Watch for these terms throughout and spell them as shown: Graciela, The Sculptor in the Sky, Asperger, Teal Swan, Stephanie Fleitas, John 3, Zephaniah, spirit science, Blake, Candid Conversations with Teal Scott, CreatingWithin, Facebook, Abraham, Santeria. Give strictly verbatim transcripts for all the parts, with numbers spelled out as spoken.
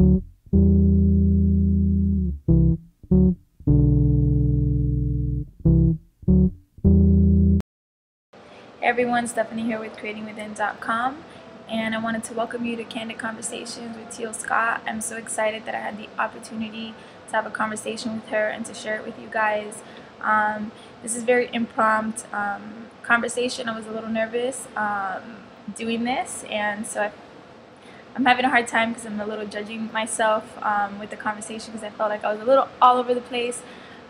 Hey everyone, Stephanie here with Creating Within dot com, and I wanted to welcome you to Candid Conversations with Teal Scott. I'm so excited that I had the opportunity to have a conversation with her and to share it with you guys. Um, this is very impromptu um, conversation. I was a little nervous um, doing this, and so I I'm having a hard time because I'm a little judging myself um, with the conversation because I felt like I was a little all over the place.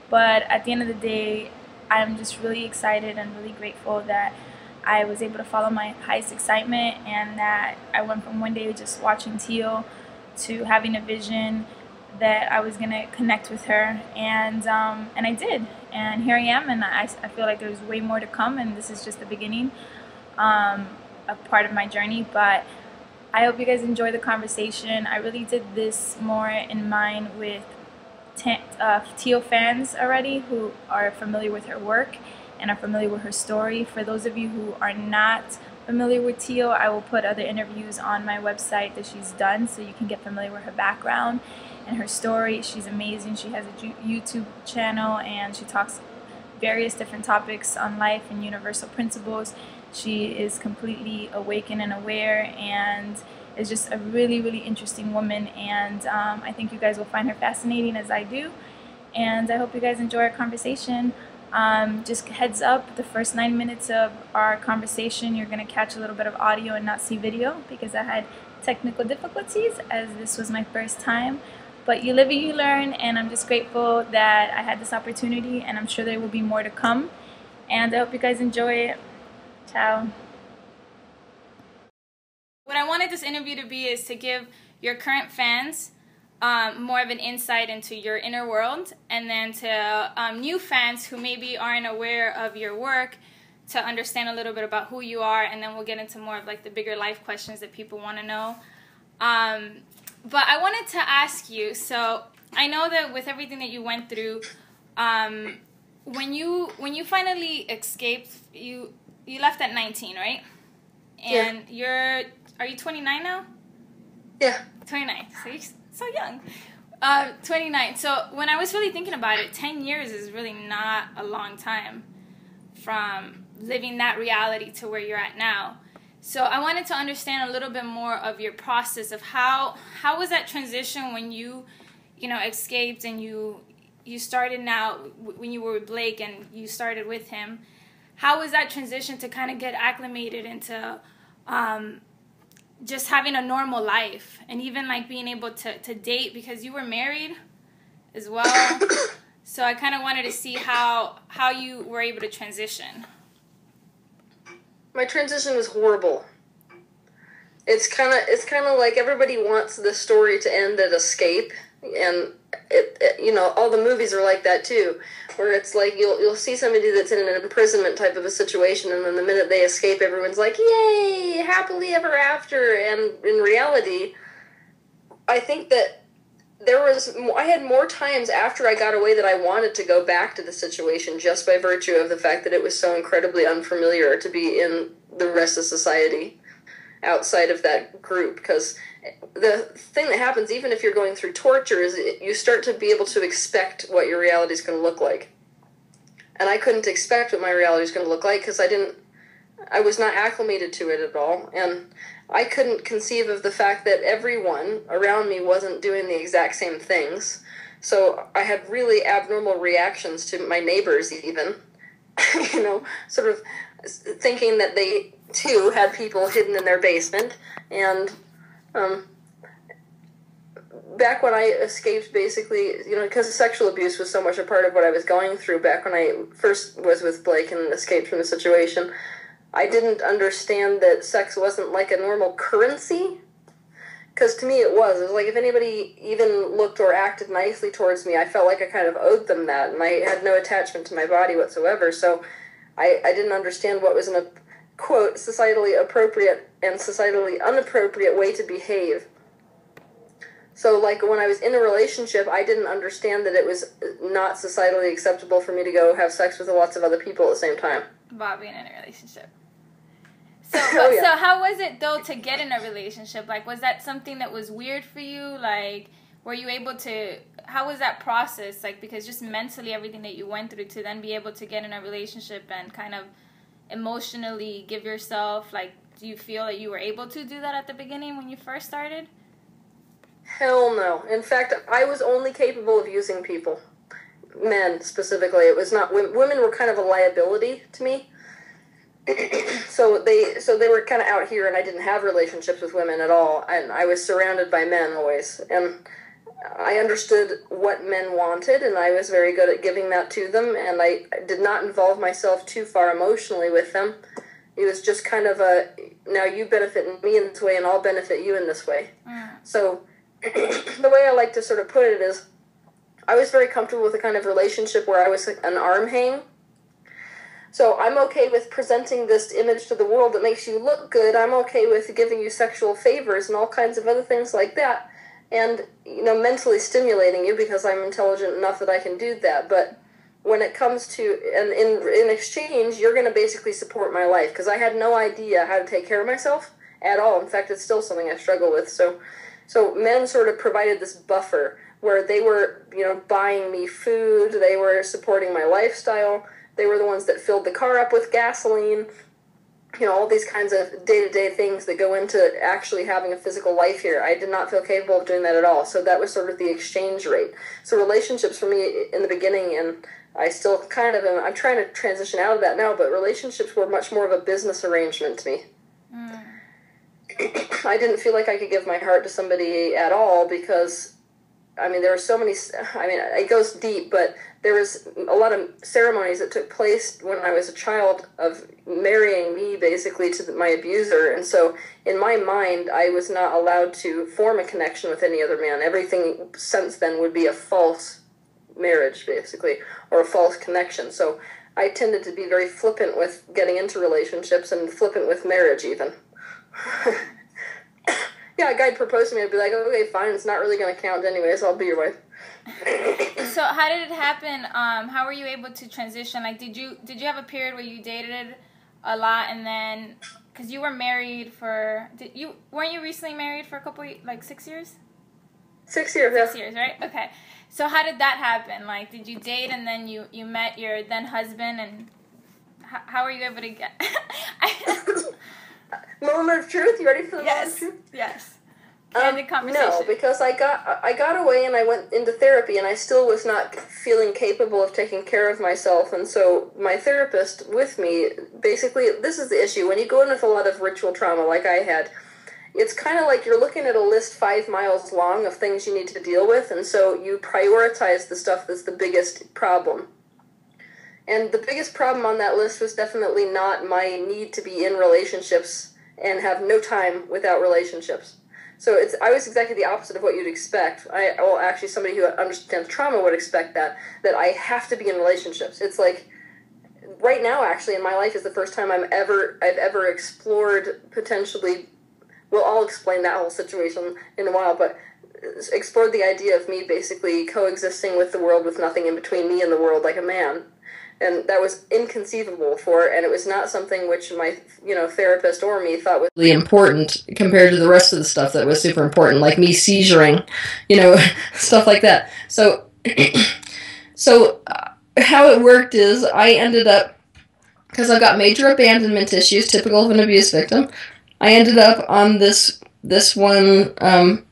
But at the end of the day, I'm just really excited and really grateful that I was able to follow my highest excitement, and that I went from one day just watching Teal to having a vision that I was going to connect with her. And um, and I did. And here I am, and I, I feel like there's way more to come, and this is just the beginning um, of part of my journey. But I hope you guys enjoy the conversation. I really did this more in mind with uh, Teal fans already who are familiar with her work and are familiar with her story. For those of you who are not familiar with Teal, I will put other interviews on my website that she's done so you can get familiar with her background and her story. She's amazing. She has a YouTube channel, and she talks various different topics on life and universal principles. She is completely awakened and aware, and is just a really, really interesting woman. And um, I think you guys will find her fascinating, as I do. And I hope you guys enjoy our conversation. Um, just heads up, the first nine minutes of our conversation, you're going to catch a little bit of audio and not see video because I had technical difficulties, as this was my first time. But you live and you learn, and I'm just grateful that I had this opportunity, and I'm sure there will be more to come. And I hope you guys enjoy it. Ciao. What I wanted this interview to be is to give your current fans um, more of an insight into your inner world, and then to um, new fans who maybe aren't aware of your work to understand a little bit about who you are, and then we'll get into more of like the bigger life questions that people want to know. Um, but I wanted to ask you, so I know that with everything that you went through, um, when you when you finally escaped, you... You left at nineteen, right? And yeah. You're, are you twenty-nine now? Yeah. twenty-nine. So you're so young. Uh, twenty-nine. So when I was really thinking about it, ten years is really not a long time from living that reality to where you're at now. So I wanted to understand a little bit more of your process of how, how was that transition when you, you know, escaped and you, you started now, when you were with Blake and you started with him. How was that transition to kind of get acclimated into um, just having a normal life, and even like being able to, to date, because you were married as well? So I kind of wanted to see how how you were able to transition. My transition was horrible. It's kind of it's kind of like everybody wants this story to end at escape, and It, it, you know, all the movies are like that too, where it's like you'll you'll see somebody that's in an imprisonment type of a situation, and then the minute they escape, everyone's like, "Yay, happily ever after!" And in reality, I think that there was I had more times after I got away that I wanted to go back to the situation, just by virtue of the fact that it was so incredibly unfamiliar to be in the rest of society outside of that group. Because the thing that happens, even if you're going through torture, is you start to be able to expect what your reality is going to look like. And I couldn't expect what my reality is going to look like because I didn't, I was not acclimated to it at all. And I couldn't conceive of the fact that everyone around me wasn't doing the exact same things. So I had really abnormal reactions to my neighbors even, you know, sort of thinking that they too had people hidden in their basement. And Um, back when I escaped, basically, you know, because sexual abuse was so much a part of what I was going through back when I first was with Blake and escaped from the situation, I didn't understand that sex wasn't like a normal currency, because to me it was. It was like if anybody even looked or acted nicely towards me, I felt like I kind of owed them that, and I had no attachment to my body whatsoever, so I, I didn't understand what was in a quote, societally appropriate and societally inappropriate way to behave. So, like, when I was in a relationship, I didn't understand that it was not societally acceptable for me to go have sex with lots of other people at the same time. Bobby in a relationship. So, oh, yeah. So how was it, though, to get in a relationship? Like, was that something that was weird for you? Like, were you able to, how was that process? Like, because just mentally everything that you went through to then be able to get in a relationship and kind of emotionally give yourself, like, do you feel that you were able to do that at the beginning when you first started? Hell no. In fact, I was only capable of using people. Men, specifically. It was not, women were kind of a liability to me. so they so they were kind of out here, and I didn't have relationships with women at all, and I was surrounded by men always, and I understood what men wanted, and I was very good at giving that to them, and I did not involve myself too far emotionally with them. It was just kind of a, now you benefit me in this way, and I'll benefit you in this way. Mm. So the way I like to sort of put it is, I was very comfortable with the kind of relationship where I was an arm hang. So I'm okay with presenting this image to the world that makes you look good. I'm okay with giving you sexual favors and all kinds of other things like that. And, you know, mentally stimulating you because I'm intelligent enough that I can do that. But when it comes to, and in, in exchange, you're going to basically support my life, because I had no idea how to take care of myself at all. In fact, it's still something I struggle with. So, so men sort of provided this buffer where they were, you know, buying me food. They were supporting my lifestyle. They were the ones that filled the car up with gasoline, you know, all these kinds of day-to-day things that go into actually having a physical life here. I did not feel capable of doing that at all. So that was sort of the exchange rate. So relationships for me in the beginning, and I still kind of am, I'm trying to transition out of that now, but relationships were much more of a business arrangement to me. Mm. I didn't feel like I could give my heart to somebody at all because, I mean, there were so many, I mean, it goes deep, but there was a lot of ceremonies that took place when I was a child of marrying me, basically, to my abuser. And so, in my mind, I was not allowed to form a connection with any other man. Everything since then would be a false marriage, basically, or a false connection. So I tended to be very flippant with getting into relationships and flippant with marriage, even. Yeah, a guy proposed to me, I'd be like, okay, fine, it's not really going to count anyways, I'll be your wife. So how did it happen? Um, how were you able to transition? Like, did you did you have a period where you dated a lot, and then, because you were married for, did you weren't you recently married for a couple, like six years? Six years, yeah. Six years, right? Okay. So how did that happen? Like, did you date, and then you, you met your then husband, and how, how were you able to get... Moment of truth. You ready for the yes. moment of truth? Yes. Candid um, conversation. No, because I got I got away and I went into therapy, and I still was not feeling capable of taking care of myself, and so my therapist with me, basically, this is the issue. When you go in with a lot of ritual trauma like I had, it's kind of like you're looking at a list five miles long of things you need to deal with, and so you prioritize the stuff that's the biggest problem. And the biggest problem on that list was definitely not my need to be in relationships and have no time without relationships. So it's I was exactly the opposite of what you'd expect. I well, actually, somebody who understands trauma would expect that, that I have to be in relationships. It's like right now, actually, in my life is the first time I'm ever I've ever explored potentially. Well, I'll explain that whole situation in a while, but explored the idea of me basically coexisting with the world with nothing in between me and the world like a man. And that was inconceivable for, and it was not something which my, you know, therapist or me thought was really important compared to the rest of the stuff that was super important, like me seizuring, you know, stuff like that. So, so how it worked is I ended up, because I've got major abandonment issues, typical of an abuse victim, I ended up on this, this one, um,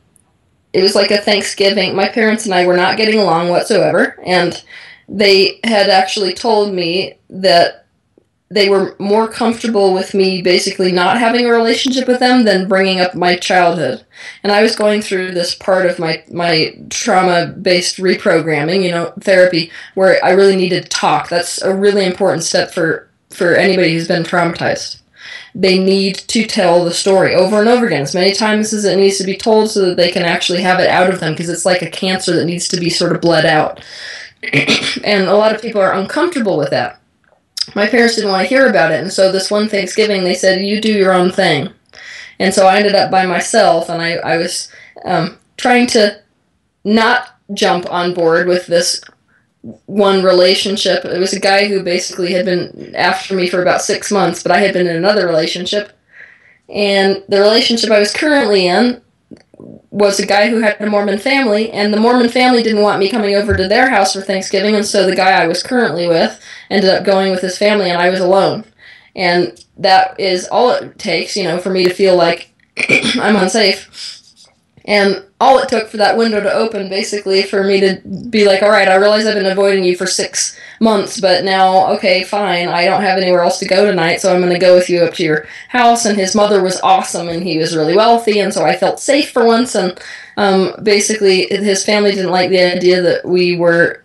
it was like a Thanksgiving. My parents and I were not getting along whatsoever, and they had actually told me that they were more comfortable with me basically not having a relationship with them than bringing up my childhood. And I was going through this part of my, my trauma-based reprogramming, you know, therapy, where I really needed to talk. That's a really important step for, for anybody who's been traumatized. They need to tell the story over and over again, as many times as it needs to be told so that they can actually have it out of them, because it's like a cancer that needs to be sort of bled out. And a lot of people are uncomfortable with that. My parents didn't want to hear about it, and so this one Thanksgiving they said, you do your own thing. And so I ended up by myself, and I, I was um, trying to not jump on board with this one relationship. It was a guy who basically had been after me for about six months, but I had been in another relationship And the relationship I was currently in was a guy who had a Mormon family, and the Mormon family didn't want me coming over to their house for Thanksgiving, and so the guy I was currently with ended up going with his family, and I was alone. And that is all it takes, you know, for me to feel like I'm unsafe. And all it took for that window to open, basically, for me to be like, all right, I realize I've been avoiding you for six months, but now, okay, fine, I don't have anywhere else to go tonight, so I'm going to go with you up to your house. And his mother was awesome, and he was really wealthy, and so I felt safe for once. And um, basically, his family didn't like the idea that we were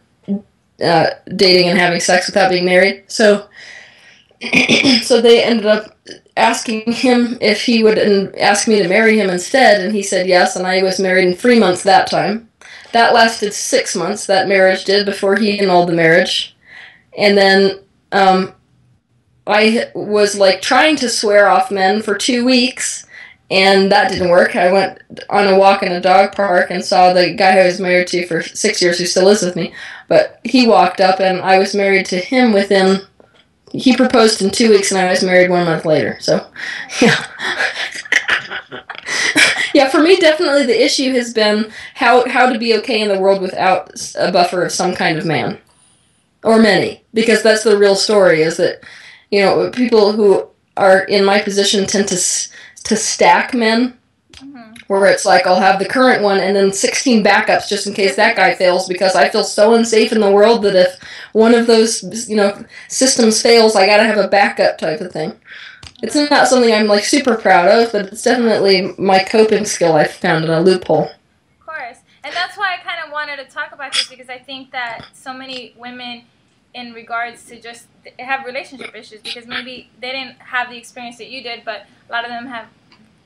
uh, dating and having sex without being married. So, so they ended up asking him if he would ask me to marry him instead, and he said yes, and I was married in three months that time. That lasted six months, that marriage did, before he annulled the marriage. And then um, I was, like, trying to swear off men for two weeks, and that didn't work. I went on a walk in a dog park and saw the guy I was married to for six years who still lives with me, but he walked up, and I was married to him within... He proposed in two weeks, and I was married one month later. So, yeah. Yeah, for me, definitely the issue has been how, how to be okay in the world without a buffer of some kind of man. Or many. Because that's the real story, is that, you know, people who are in my position tend to, to stack men. Mm-hmm. Where it's like, I'll have the current one and then sixteen backups just in case that guy fails, because I feel so unsafe in the world that if one of those, you know, systems fails, I gotta have a backup type of thing. It's not something I'm, like, super proud of, but it's definitely my coping skill I found in a loophole. Of course. And that's why I kind of wanted to talk about this, because I think that so many women in regards to just have relationship issues, because maybe they didn't have the experience that you did, but a lot of them have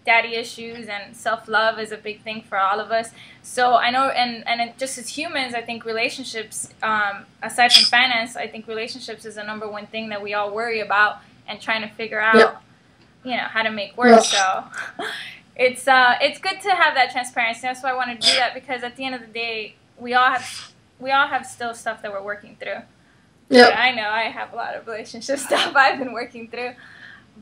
daddy issues, and self-love is a big thing for all of us. So I know, and, and it, just as humans, I think relationships, um, aside from finance, I think relationships is the number one thing that we all worry about and trying to figure out, yep. you know, how to make work. Yep. So it's, uh, it's good to have that transparency. That's why I wanted to do that, because at the end of the day, we all have, we all have still stuff that we're working through. Yep. I know I have a lot of relationship stuff I've been working through,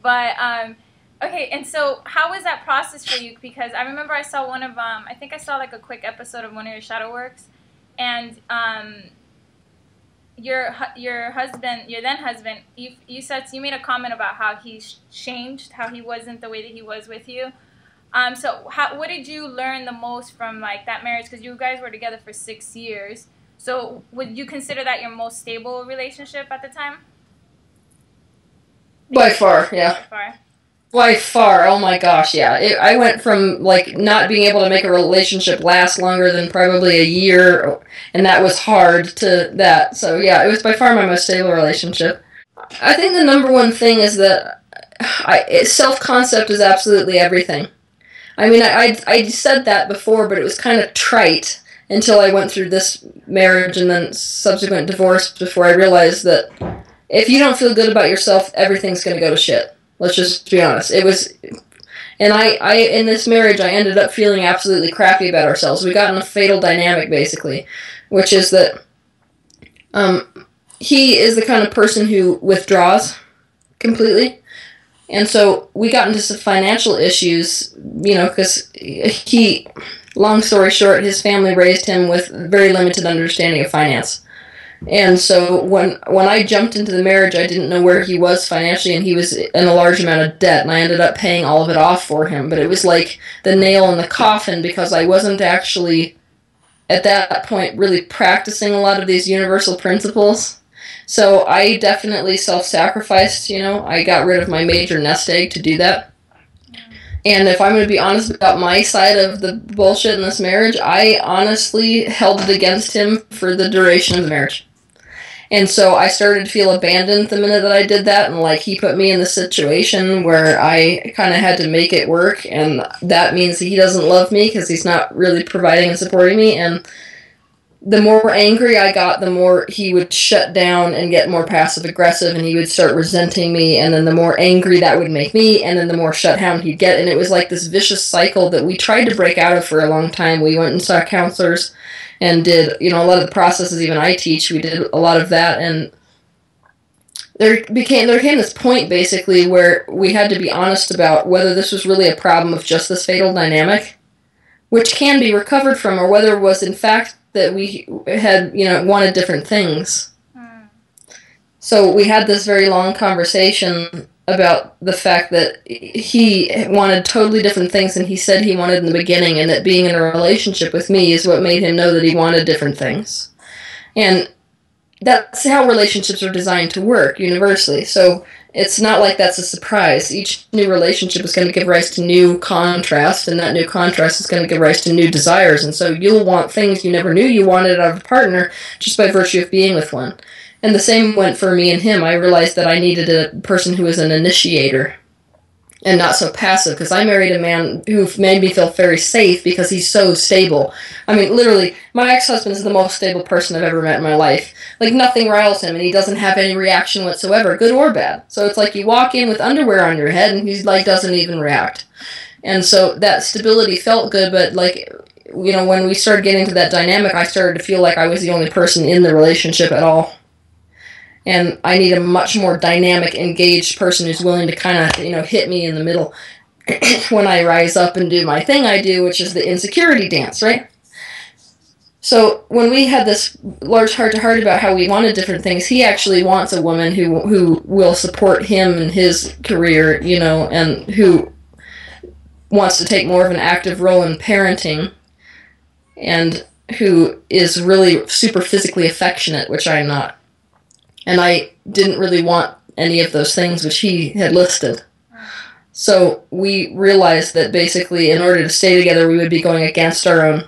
but, um, okay, and so how was that process for you? Because I remember I saw one of, um, I think I saw like a quick episode of one of your shadow works, and um, your your husband, your then husband, you you said you made a comment about how he changed, how he wasn't the way that he was with you. Um, so how, what did you learn the most from like that marriage? Because you guys were together for six years. So would you consider that your most stable relationship at the time? By far, yeah. By far. By far, oh my gosh, yeah. It, I went from, like, not being able to make a relationship last longer than probably a year, and that was hard, to that. So, yeah, it was by far my most stable relationship. I think the number one thing is that self-concept is absolutely everything. I mean, I, I, I said that before, but it was kind of trite until I went through this marriage and then subsequent divorce before I realized that if you don't feel good about yourself, everything's going to go to shit. Let's just be honest. It was, and I, I, in this marriage, I ended up feeling absolutely crappy about ourselves. We got in a fatal dynamic, basically, which is that um, he is the kind of person who withdraws completely. And so we got into some financial issues, you know, because he, long story short, his family raised him with very limited understanding of finance. And so when when I jumped into the marriage, I didn't know where he was financially, and he was in a large amount of debt, and I ended up paying all of it off for him. But it was like the nail in the coffin, because I wasn't actually, at that point, really practicing a lot of these universal principles. So I definitely self-sacrificed, you know. I got rid of my major nest egg to do that. And if I'm going to be honest about my side of the bullshit in this marriage, I honestly held it against him for the duration of the marriage. And so I started to feel abandoned the minute that I did that, and, like, he put me in the situation where I kind of had to make it work, and that means that he doesn't love me because he's not really providing and supporting me, and the more angry I got, the more he would shut down and get more passive-aggressive, and he would start resenting me, and then the more angry that would make me, and then the more shut down he'd get, and it was like this vicious cycle that we tried to break out of for a long time. We went and saw counselors and did, you know, a lot of the processes even I teach, we did a lot of that, and there became there came this point basically where we had to be honest about whether this was really a problem of just this fatal dynamic, which can be recovered from, or whether it was in fact that we had, you know, wanted different things. Mm. So we had this very long conversation about the fact that he wanted totally different things than he said he wanted in the beginning, and that being in a relationship with me is what made him know that he wanted different things. And that's how relationships are designed to work universally. So it's not like that's a surprise. Each new relationship is going to give rise to new contrast, and that new contrast is going to give rise to new desires. And so you'll want things you never knew you wanted out of a partner just by virtue of being with one. And the same went for me and him. I realized that I needed a person who was an initiator and not so passive, because I married a man who made me feel very safe because he's so stable. I mean, literally, my ex-husband is the most stable person I've ever met in my life. Like, nothing riles him, and he doesn't have any reaction whatsoever, good or bad. So it's like you walk in with underwear on your head, and he, like, doesn't even react. And so that stability felt good, but, like, you know, when we started getting to that dynamic, I started to feel like I was the only person in the relationship at all. And I need a much more dynamic, engaged person who's willing to kind of, you know, hit me in the middle when I rise up and do my thing I do, which is the insecurity dance, right? So when we had this large heart-to-heart about how we wanted different things, he actually wants a woman who who will support him and his career, you know, and who wants to take more of an active role in parenting, and who is really super physically affectionate, which I'm not. And I didn't really want any of those things which he had listed. So we realized that basically in order to stay together, we would be going against our own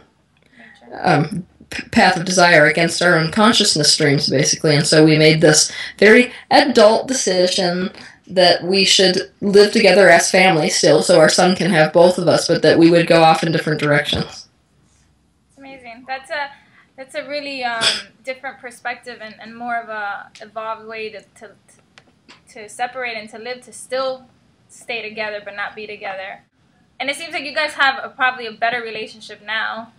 um, path of desire, against our own consciousness streams, basically. And so we made this very adult decision that we should live together as family still, so our son can have both of us, but that we would go off in different directions. That's amazing. That's a... That's a really um, different perspective and, and more of a evolved way to, to to separate and to live, to still stay together but not be together. And it seems like you guys have a, probably a better relationship now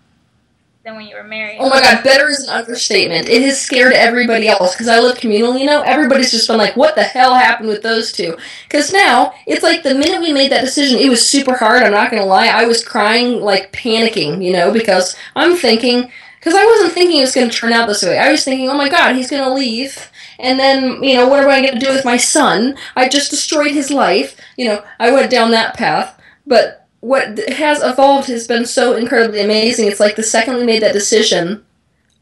than when you were married. Oh my God, better is an understatement. It has scared everybody else because I live communally, you know. Everybody's just been like, what the hell happened with those two? Because now, it's like the minute we made that decision, it was super hard, I'm not going to lie. I was crying, like panicking, you know, because I'm thinking... Because I wasn't thinking it was going to turn out this way. I was thinking, oh my God, he's going to leave. And then, you know, what am I going to do with my son? I just destroyed his life. You know, I went down that path. But what has evolved has been so incredibly amazing. It's like the second we made that decision,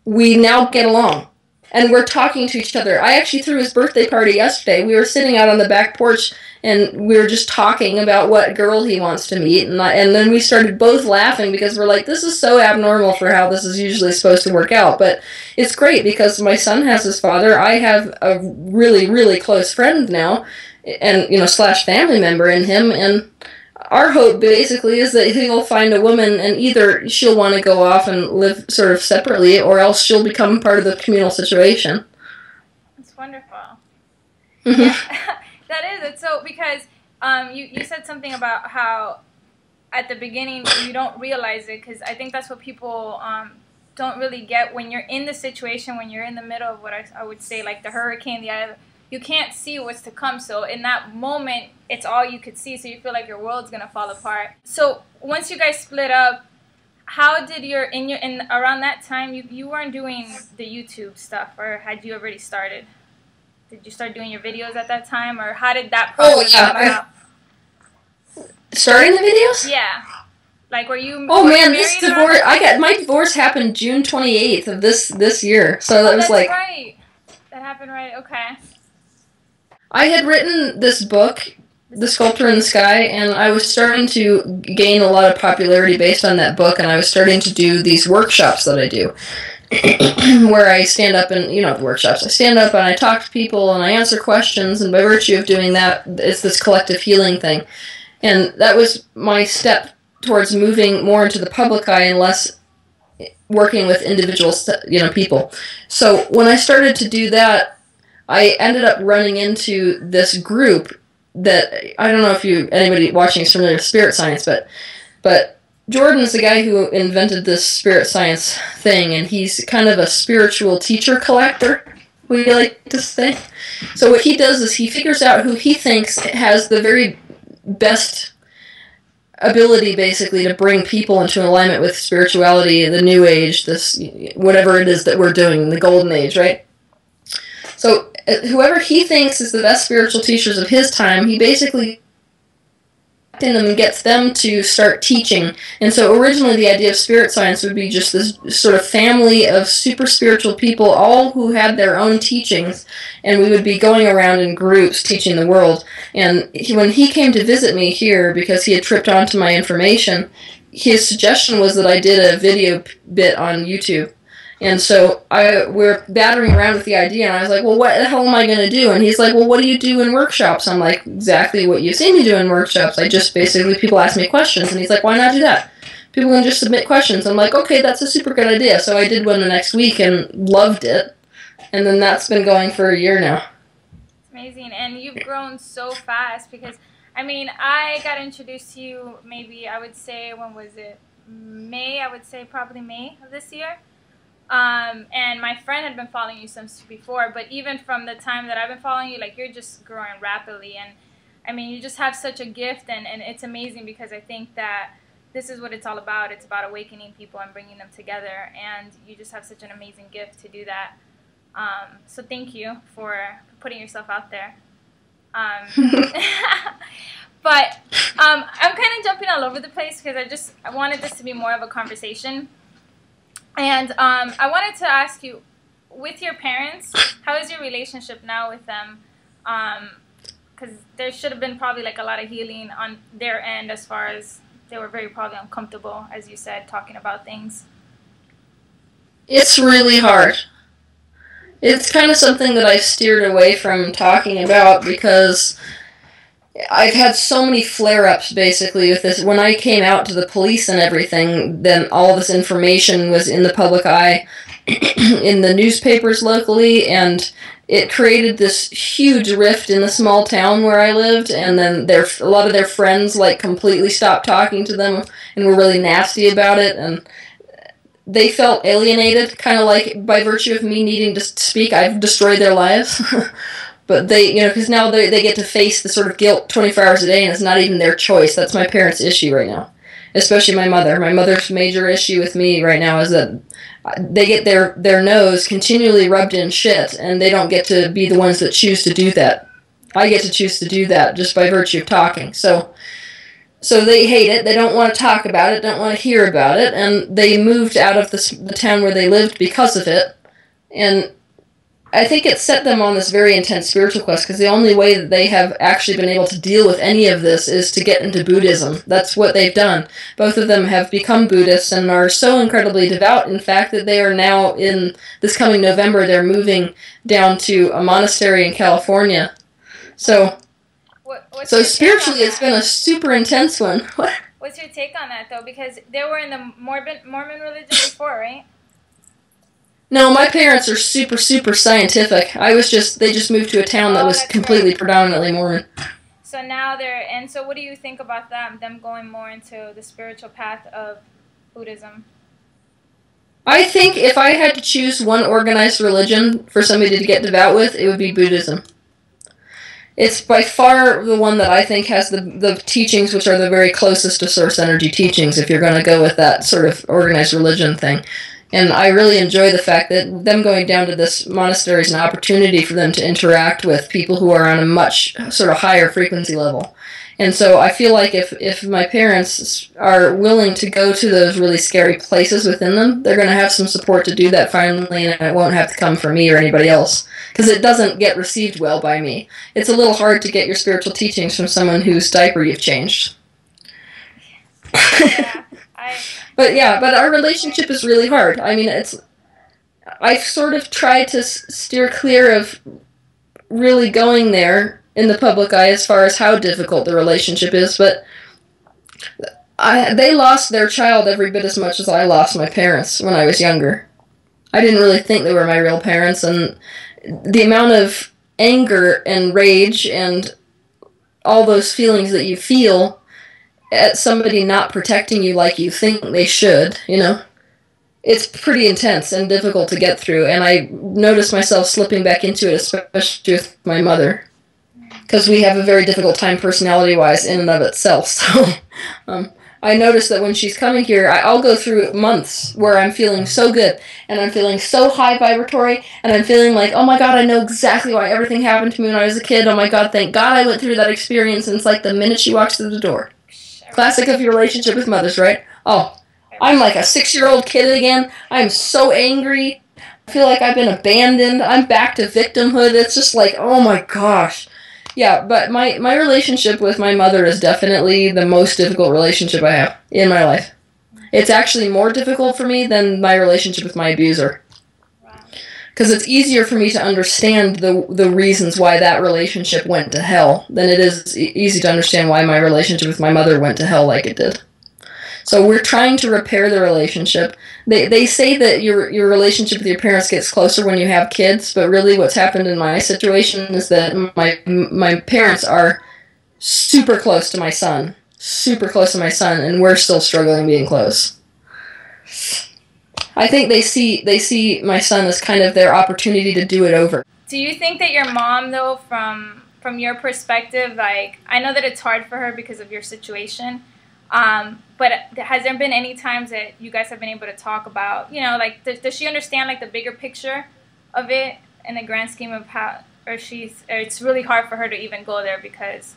we now get along. And we're talking to each other. I actually threw his birthday party yesterday. We were sitting out on the back porch, and we were just talking about what girl he wants to meet. And, I, and then we started both laughing because we're like, this is so abnormal for how this is usually supposed to work out. But it's great because my son has his father. I have a really, really close friend now, and, you know, slash family member in him. And our hope basically is that he'll find a woman, and either she'll want to go off and live sort of separately, or else she'll become part of the communal situation. That's wonderful. Mm-hmm. Yeah. That is. It's so, because um, you, you said something about how at the beginning you don't realize it, because I think that's what people um, don't really get when you're in the situation, when you're in the middle of what I, I would say like the hurricane, the island. You can't see what's to come, so in that moment, it's all you could see, so you feel like your world's gonna fall apart. So once you guys split up, how did your, in your, in around that time, you, you weren't doing the YouTube stuff, or had you already started? Did you start doing your videos at that time, or how did that process oh, yeah. come out? Starting the videos? Yeah. Like, were you Oh, were man, you this divorce, I got, my divorce happened June twenty-eighth of this, this year, so oh, that was that's like... right. That happened right, okay. I had written this book, The Sculptor in the Sky, and I was starting to gain a lot of popularity based on that book, and I was starting to do these workshops that I do, where I stand up and, you know, the workshops, I stand up and I talk to people and I answer questions, and by virtue of doing that, it's this collective healing thing. And that was my step towards moving more into the public eye and less working with individual, you know, people. So when I started to do that, I ended up running into this group that, I don't know if you anybody watching is familiar with spirit science, but but Jordan's the guy who invented this spirit science thing, and he's kind of a spiritual teacher collector. we like to say. So what he does is he figures out who he thinks has the very best ability, basically, to bring people into alignment with spirituality, the new age, this whatever it is that we're doing, the golden age, right? So whoever he thinks is the best spiritual teachers of his time, he basically in them and gets them to start teaching. And so originally the idea of spirit science would be just this sort of family of super spiritual people, all who had their own teachings, and we would be going around in groups teaching the world. And he, when he came to visit me here, because he had tripped onto my information, his suggestion was that I did a video bit on YouTube. And so I we're battering around with the idea, and I was like, well, what the hell am I going to do? And he's like, well, what do you do in workshops? I'm like, exactly what you see me do in workshops. I just basically, people ask me questions, and he's like, why not do that? People can just submit questions. I'm like, okay, that's a super good idea. So I did one the next week and loved it, and then that's been going for a year now. It's amazing, and you've grown so fast because, I mean, I got introduced to you maybe, I would say, when was it? May, I would say probably May of this year. Um, and my friend had been following you since before, but even from the time that I've been following you, like, you're just growing rapidly, and I mean, you just have such a gift, and, and it's amazing because I think that this is what it's all about. It's about awakening people and bringing them together, and you just have such an amazing gift to do that. Um, so thank you for putting yourself out there. Um, but um, I'm kind of jumping all over the place because I just I wanted this to be more of a conversation. And um, I wanted to ask you, with your parents, how is your relationship now with them? Because um, there should have been probably like a lot of healing on their end, as far as they were very probably uncomfortable, as you said, talking about things. It's really hard. It's kind of something that I steered away from talking about because I've had so many flare-ups, basically, with this. When I came out to the police and everything, then all this information was in the public eye, in the newspapers locally, and it created this huge rift in the small town where I lived, and then their, a lot of their friends, like, completely stopped talking to them and were really nasty about it, and they felt alienated, kind of like, by virtue of me needing to speak, I've destroyed their lives. But they, you know, because now they, they get to face the sort of guilt twenty-four hours a day, and it's not even their choice. That's my parents' issue right now, especially my mother. My mother's major issue with me right now is that they get their, their nose continually rubbed in shit, and they don't get to be the ones that choose to do that. I get to choose to do that just by virtue of talking. So, so they hate it. They don't want to talk about it, don't want to hear about it, and they moved out of the, the town where they lived because of it, and I think it set them on this very intense spiritual quest because the only way that they have actually been able to deal with any of this is to get into Buddhism. That's what they've done. Both of them have become Buddhists and are so incredibly devout, in fact, that they are now in this coming November, they're moving down to a monastery in California. So, what, what's so spiritually it's been a super intense one. What? What's your take on that, though? Because they were in the Mormon, Mormon religion before, right? No, my parents are super, super scientific. I was just, they just moved to a town that was completely predominantly Mormon. So now they're, and so what do you think about them, them going more into the spiritual path of Buddhism? I think if I had to choose one organized religion for somebody to get devout with, it would be Buddhism. It's by far the one that I think has the, the teachings which are the very closest to source energy teachings, if you're going to go with that sort of organized religion thing. And I really enjoy the fact that them going down to this monastery is an opportunity for them to interact with people who are on a much sort of higher frequency level. And so I feel like if, if my parents are willing to go to those really scary places within them, they're going to have some support to do that finally, and it won't have to come from me or anybody else, because it doesn't get received well by me. It's a little hard to get your spiritual teachings from someone whose diaper you've changed. Yeah. But yeah, but our relationship is really hard. I mean, it's, I've sort of tried to s steer clear of really going there in the public eye as far as how difficult the relationship is, but I, they lost their child every bit as much as I lost my parents when I was younger. I didn't really think they were my real parents, and the amount of anger and rage and all those feelings that you feel at somebody not protecting you like you think they should, you know, it's pretty intense and difficult to get through, and I noticed myself slipping back into it, especially with my mother, because we have a very difficult time personality-wise in and of itself. So um, I noticed that when she's coming here, I, I'll go through months where I'm feeling so good, and I'm feeling so high vibratory, and I'm feeling like, oh my god, I know exactly why everything happened to me when I was a kid, oh my god, thank god I went through that experience, and it's like the minute she walks through the door. Classic of your relationship with mothers, right? Oh, I'm like a six-year-old kid again. I'm so angry. I feel like I've been abandoned. I'm back to victimhood. It's just like, oh my gosh. Yeah, but my, my relationship with my mother is definitely the most difficult relationship I have in my life. It's actually more difficult for me than my relationship with my abuser. Because it's easier for me to understand the the reasons why that relationship went to hell than it is easy to understand why my relationship with my mother went to hell like it did. So we're trying to repair the relationship. They they say that your your relationship with your parents gets closer when you have kids, but really what's happened in my situation is that my my parents are super close to my son, super close to my son, and we're still struggling being close. I think they see they see my son as kind of their opportunity to do it over. Do you think that your mom, though, from from your perspective, like, I know that it's hard for her because of your situation, um, but has there been any times that you guys have been able to talk about, you know, like, does, does she understand, like, the bigger picture of it in the grand scheme of how, or she's, or it's really hard for her to even go there because...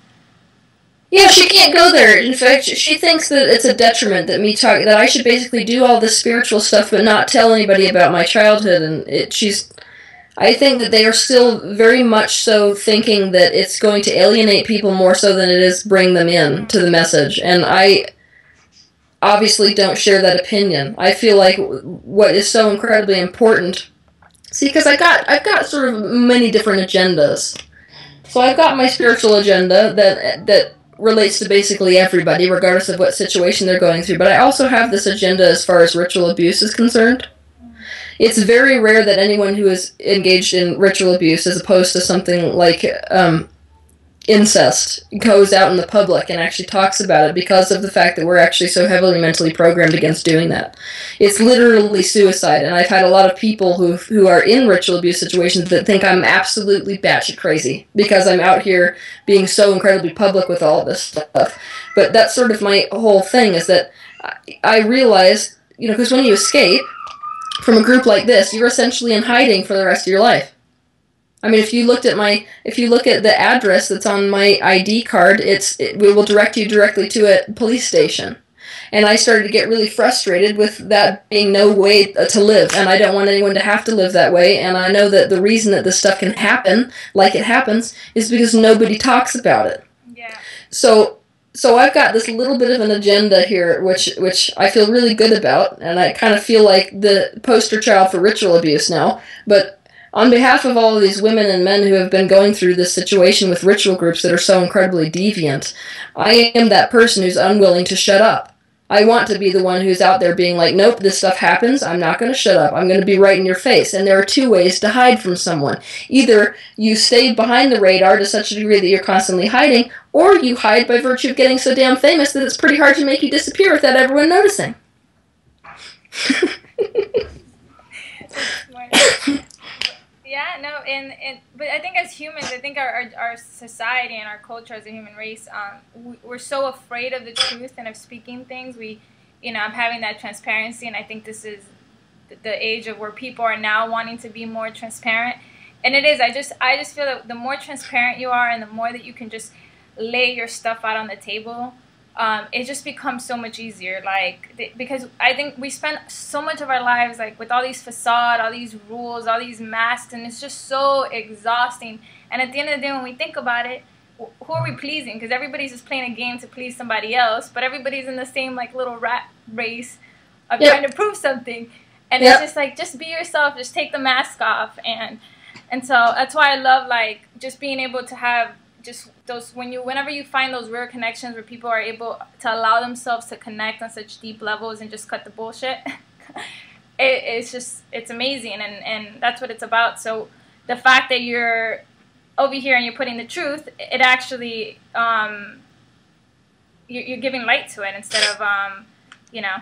Yeah, she can't go there. In fact, she thinks that it's a detriment that me talk that I should basically do all this spiritual stuff but not tell anybody about my childhood, and it she's I think that they are still very much so thinking that it's going to alienate people more so than it is bring them in to the message, and I obviously don't share that opinion. I feel like what is so incredibly important, see, because I got I've got sort of many different agendas. So I've got my spiritual agenda that that relates to basically everybody, regardless of what situation they're going through. But I also have this agenda as far as ritual abuse is concerned. It's very rare that anyone who is engaged in ritual abuse, as opposed to something like um, incest, goes out in the public and actually talks about it, because of the fact that we're actually so heavily mentally programmed against doing that. It's literally suicide, and I've had a lot of people who who are in ritual abuse situations that think I'm absolutely batshit crazy because I'm out here being so incredibly public with all of this stuff. But that's sort of my whole thing, is that I realize, you know, because when you escape from a group like this, you're essentially in hiding for the rest of your life. I mean, if you looked at my, if you look at the address that's on my I D card, it's, it will direct you directly to a police station. And I started to get really frustrated with that being no way to live, and I don't want anyone to have to live that way, and I know that the reason that this stuff can happen, like it happens, is because nobody talks about it. Yeah. So... So I've got this little bit of an agenda here, which which I feel really good about, and I kind of feel like the poster child for ritual abuse now. But on behalf of all of these women and men who have been going through this situation with ritual groups that are so incredibly deviant, I am that person who's unwilling to shut up. I want to be the one who's out there being like, nope, this stuff happens, I'm not going to shut up, I'm going to be right in your face. And there are two ways to hide from someone. Either you stay behind the radar to such a degree that you're constantly hiding, or you hide by virtue of getting so damn famous that it's pretty hard to make you disappear without everyone noticing. Yeah, no, and, and but I think as humans, I think our, our, our society and our culture as a human race, um, we, we're so afraid of the truth and of speaking things. We, you know, I'm having that transparency, and I think this is the, the age of where people are now wanting to be more transparent. And it is, I just, I just feel that the more transparent you are and the more that you can just lay your stuff out on the table, um, it just becomes so much easier. Like, because I think we spend so much of our lives, like, with all these facade, all these rules, all these masks, and it's just so exhausting. And at the end of the day, when we think about it, who are we pleasing? Because everybody's just playing a game to please somebody else, but everybody's in the same, like, little rat race of yep. trying to prove something. And yep. it's just like, just be yourself, just take the mask off. And, and so that's why I love, like, just being able to have just those, when you, whenever you find those rare connections where people are able to allow themselves to connect on such deep levels and just cut the bullshit, it, it's just, it's amazing, and, and that's what it's about. So the fact that you're over here and you're putting the truth, it actually, um, you're, you're giving light to it instead of, um, you know,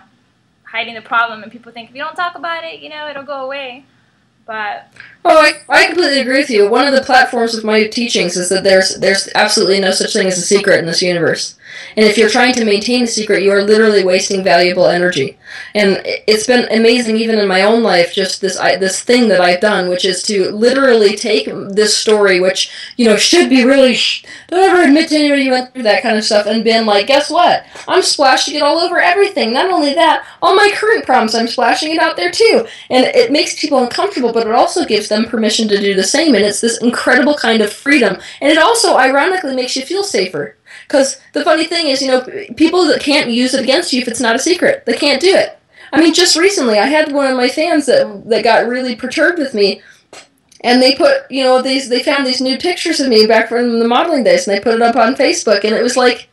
hiding the problem, and people think if you don't talk about it, you know, it'll go away. But oh, I, I completely agree with you. One of the platforms of my teachings is that there's there's absolutely no such thing as a secret in this universe. And if you're trying to maintain a secret, you are literally wasting valuable energy. And it's been amazing, even in my own life, just this I, this thing that I've done, which is to literally take this story, which you know should be really shh, don't ever admit to anybody you went through that kind of stuff, and been like, guess what? I'm splashing it all over everything. Not only that, all my current problems, I'm splashing it out there too. And it makes people uncomfortable, but it also gives them permission to do the same, and it's this incredible kind of freedom. And it also, ironically, makes you feel safer. Because the funny thing is, you know, people that can't use it against you if it's not a secret. They can't do it. I mean, just recently, I had one of my fans that, that got really perturbed with me, and they put, you know, these, they found these new pictures of me back from the modeling days, and they put it up on Facebook, and it was like,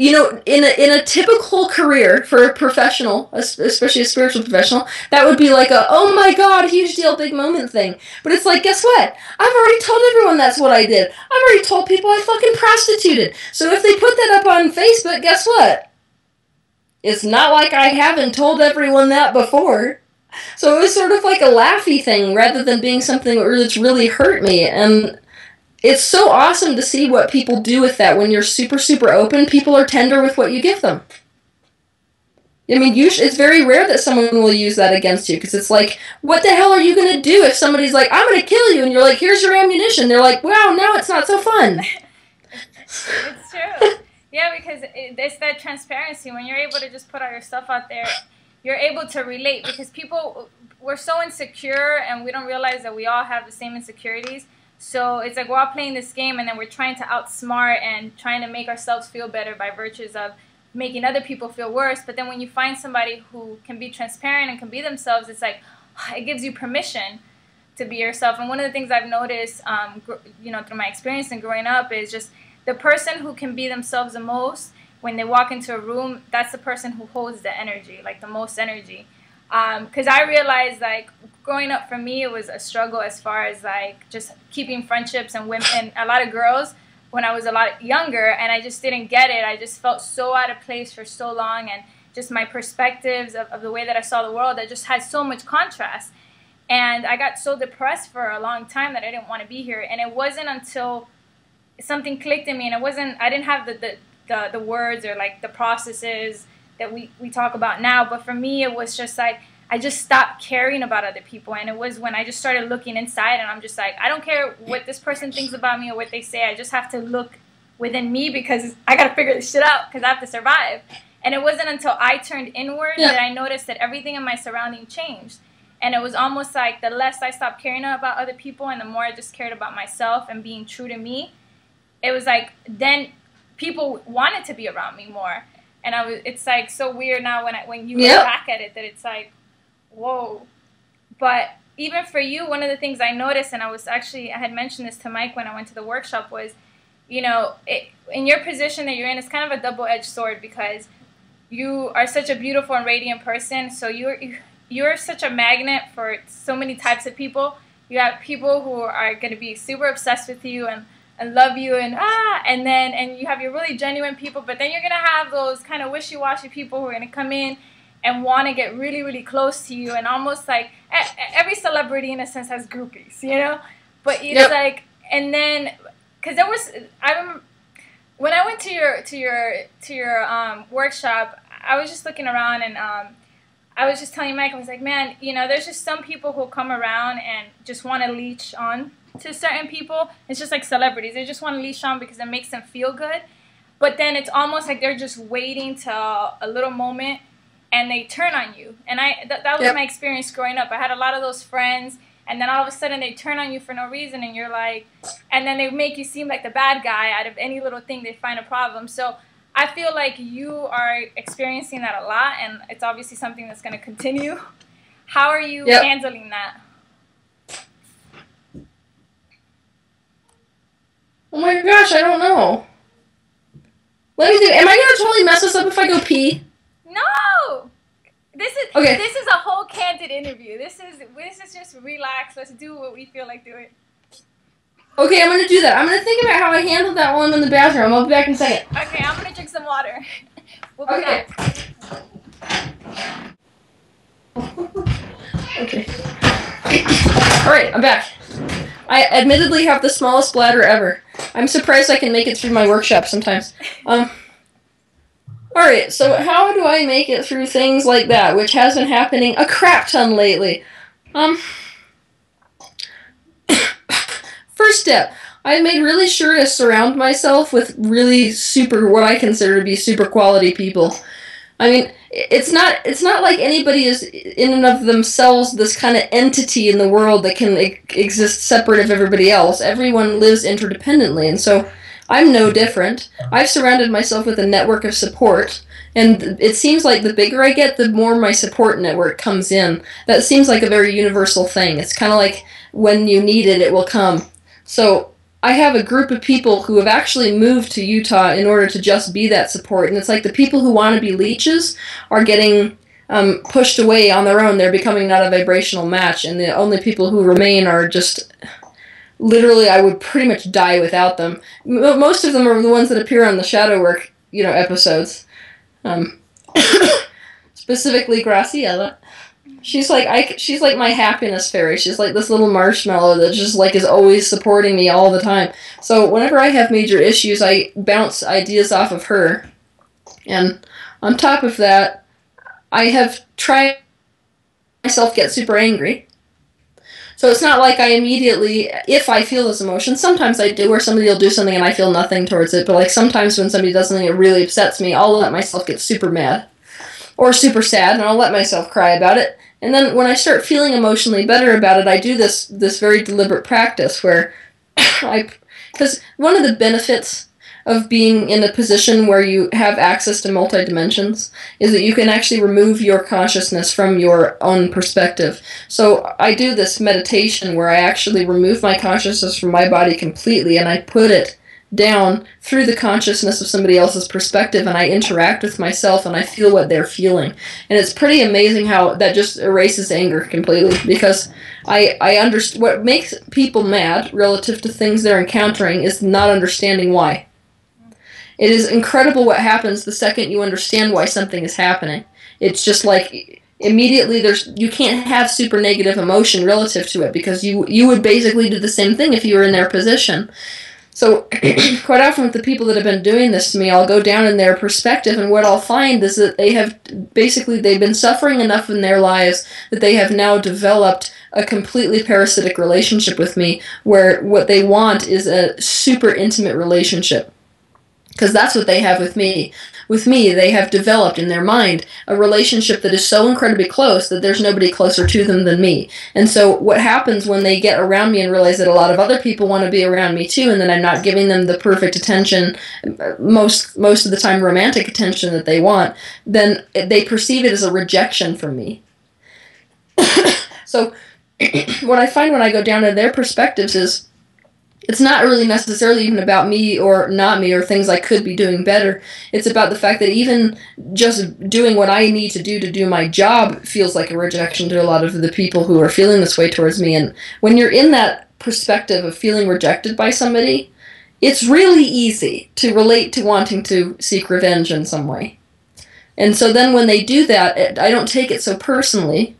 you know, in a, in a typical career for a professional, especially a spiritual professional, that would be like a, oh my god, huge deal, big moment thing. But it's like, guess what? I've already told everyone that's what I did. I've already told people I fucking prostituted. So if they put that up on Facebook, guess what? It's not like I haven't told everyone that before. So it was sort of like a laughy thing rather than being something that's really hurt me. And it's so awesome to see what people do with that. When you're super, super open, people are tender with what you give them. I mean, you sh it's very rare that someone will use that against you, because it's like, what the hell are you going to do if somebody's like, I'm going to kill you, and you're like, here's your ammunition. They're like, wow, now it's not so fun. It's true. Yeah, because it's that transparency. When you're able to just put all your stuff out there, you're able to relate, because people, we're so insecure, and we don't realize that we all have the same insecurities. So it's like we're all playing this game, and then we're trying to outsmart and trying to make ourselves feel better by virtues of making other people feel worse. But then when you find somebody who can be transparent and can be themselves, it's like it gives you permission to be yourself. And one of the things I've noticed, um, you know, through my experience and growing up, is just the person who can be themselves the most, when they walk into a room, that's the person who holds the energy, like the most energy. Because um, I realized, like, growing up for me, it was a struggle as far as, like, just keeping friendships and women, and a lot of girls when I was a lot younger, and I just didn't get it. I just felt so out of place for so long, and just my perspectives of, of the way that I saw the world, I just had so much contrast. And I got so depressed for a long time that I didn't want to be here. And it wasn't until something clicked in me, and it wasn't, I didn't have the, the, the, the words or, like, the processes that we, we talk about now, but for me it was just like I just stopped caring about other people. And it was when I just started looking inside, and I'm just like, I don't care what this person thinks about me or what they say, I just have to look within me, because I gotta figure this shit out, because I have to survive. And it wasn't until I turned inward yeah. that I noticed that everything in my surrounding changed. And it was almost like the less I stopped caring about other people and the more I just cared about myself and being true to me, it was like then people wanted to be around me more. And I was, it's like so weird now when I, when you yep. look back at it, that it's like, whoa. But even for you, one of the things I noticed, and I was actually, I had mentioned this to Mike when I went to the workshop, was, you know, it, in your position that you're in, it's kind of a double-edged sword, because you are such a beautiful and radiant person. So you're, you're such a magnet for so many types of people. You have people who are going to be super obsessed with you and and love you, and ah, and then, and you have your really genuine people, but then you're going to have those kind of wishy-washy people who are going to come in and want to get really, really close to you, and almost like, every celebrity in a sense has groupies, you know, but it's yep. like, and then, because there was, I remember, when I went to your, to your, to your um, workshop, I was just looking around, and um, I was just telling Mike, I was like, man, you know, there's just some people who come around and just want to leech on to certain people. It's just like celebrities, they just want to leash on because it makes them feel good, but then it's almost like they're just waiting till a little moment and they turn on you. And I th that was yep. my experience growing up. I had a lot of those friends, and then all of a sudden they turn on you for no reason, and you're like, and then they make you seem like the bad guy out of any little thing. They find a problem. So I feel like you are experiencing that a lot, and it's obviously something that's going to continue. How are you yep. handling that? Oh my gosh, I don't know. Let me think. Am I gonna totally mess this up if I go pee? No. This is okay. This is a whole candid interview. This is this is just relax. Let's do what we feel like doing. Okay, I'm gonna do that. I'm gonna think about how I handled that while I'm in the bathroom. I'll be back in a second. Okay, I'm gonna drink some water. We'll be okay. back. Okay. Alright, I'm back. I admittedly have the smallest bladder ever. I'm surprised I can make it through my workshop sometimes. Um, Alright, so how do I make it through things like that, which has been happening a crap ton lately? Um, first step, I made really sure to surround myself with really super, what I consider to be super quality people. I mean, it's not it's not like anybody is in and of themselves this kind of entity in the world that can e- exist separate of everybody else. Everyone lives interdependently, and so I'm no different. I've surrounded myself with a network of support, and it seems like the bigger I get, the more my support network comes in. That seems like a very universal thing. It's kind of like when you need it, it will come. So I have a group of people who have actually moved to Utah in order to just be that support, and it's like the people who want to be leeches are getting um, pushed away on their own. They're becoming not a vibrational match, and the only people who remain are just, literally, I would pretty much die without them. M most of them are the ones that appear on the shadow work, you know, episodes. Um, specifically Graciela. She's like I. She's like my happiness fairy. She's like this little marshmallow that just like is always supporting me all the time. So whenever I have major issues, I bounce ideas off of her. And on top of that, I have tried to myself get super angry. So it's not like I immediately, if I feel this emotion, sometimes I do, or somebody will do something and I feel nothing towards it. But like sometimes when somebody does something that really upsets me, I'll let myself get super mad or super sad, and I'll let myself cry about it. And then when I start feeling emotionally better about it, I do this this very deliberate practice where I, because one of the benefits of being in a position where you have access to multi-dimensions is that you can actually remove your consciousness from your own perspective. So I do this meditation where I actually remove my consciousness from my body completely, and I put it down through the consciousness of somebody else's perspective, and I interact with myself and I feel what they're feeling. And it's pretty amazing how that just erases anger completely, because I, I underst- what makes people mad relative to things they're encountering is not understanding why. It is incredible what happens the second you understand why something is happening. It's just like immediately there's, you can't have super negative emotion relative to it, because you, you would basically do the same thing if you were in their position. So quite often with the people that have been doing this to me, I'll go down in their perspective, and what I'll find is that they have, basically they've been suffering enough in their lives that they have now developed a completely parasitic relationship with me, where what they want is a super intimate relationship. Because that's what they have with me. With me, they have developed in their mind a relationship that is so incredibly close that there's nobody closer to them than me. And so what happens when they get around me and realize that a lot of other people want to be around me too, and that I'm not giving them the perfect attention, most, most of the time romantic attention that they want, then they perceive it as a rejection from me. So what I find when I go down to their perspectives is, it's not really necessarily even about me or not me or things I could be doing better. It's about the fact that even just doing what I need to do to do my job feels like a rejection to a lot of the people who are feeling this way towards me. And when you're in that perspective of feeling rejected by somebody, it's really easy to relate to wanting to seek revenge in some way. And so then when they do that, I don't take it so personally,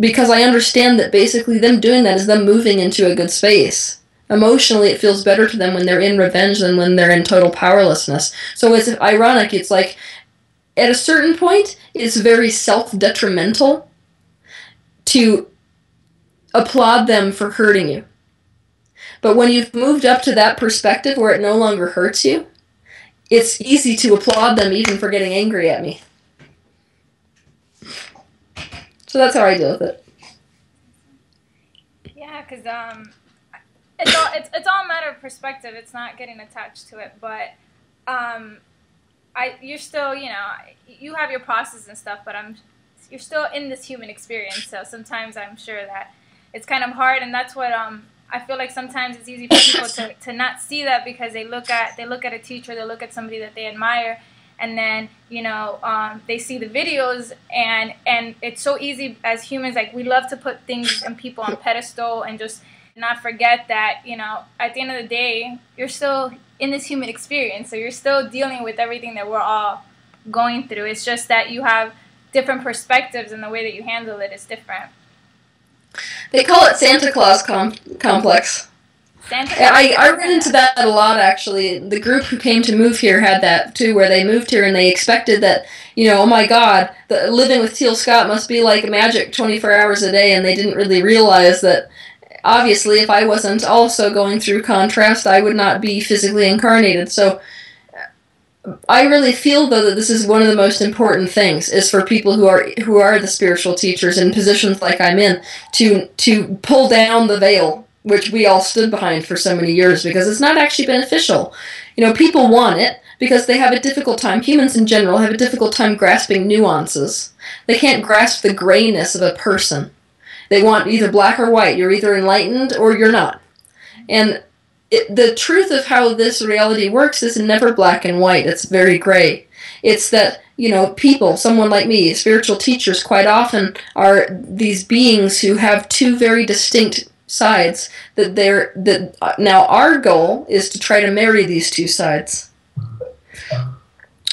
because I understand that basically them doing that is them moving into a good space. Emotionally, it feels better to them when they're in revenge than when they're in total powerlessness. So it's ironic. It's like, at a certain point, it's very self-detrimental to applaud them for hurting you. But when you've moved up to that perspective where it no longer hurts you, it's easy to applaud them even for getting angry at me. So that's how I deal with it. Yeah, because, um... It's all, it's, it's all a matter of perspective. It's not getting attached to it, but um, I you're still, you know, you have your process and stuff, but I'm you're still in this human experience, so sometimes I'm sure that it's kind of hard, and that's what um, I feel like sometimes it's easy for people to, to not see that, because they look at they look at a teacher, they look at somebody that they admire, and then, you know, um, they see the videos, and, and it's so easy as humans, like, we love to put things and people on pedestal and just not forget that, you know, at the end of the day, you're still in this human experience, so you're still dealing with everything that we're all going through. It's just that you have different perspectives, and the way that you handle it is different. They call it Santa Claus com complex. Santa Claus. I, I ran into that a lot, actually. The group who came to move here had that, too, where they moved here and they expected that, you know, oh my God, the, living with Teal Scott must be like magic twenty-four hours a day, and they didn't really realize that, obviously, if I wasn't also going through contrast, I would not be physically incarnated. So I really feel, though, that this is one of the most important things, is for people who are who are the spiritual teachers in positions like I'm in to to pull down the veil, which we all stood behind for so many years, because it's not actually beneficial. You know, people want it because they have a difficult time. Humans in general have a difficult time grasping nuances. They can't grasp the grayness of a person. They want either black or white. You're either enlightened or you're not. And it, the truth of how this reality works is never black and white. It's very gray. It's that, you know, people, someone like me, spiritual teachers quite often are these beings who have two very distinct sides. That they're, that, uh, now, our goal is to try to marry these two sides.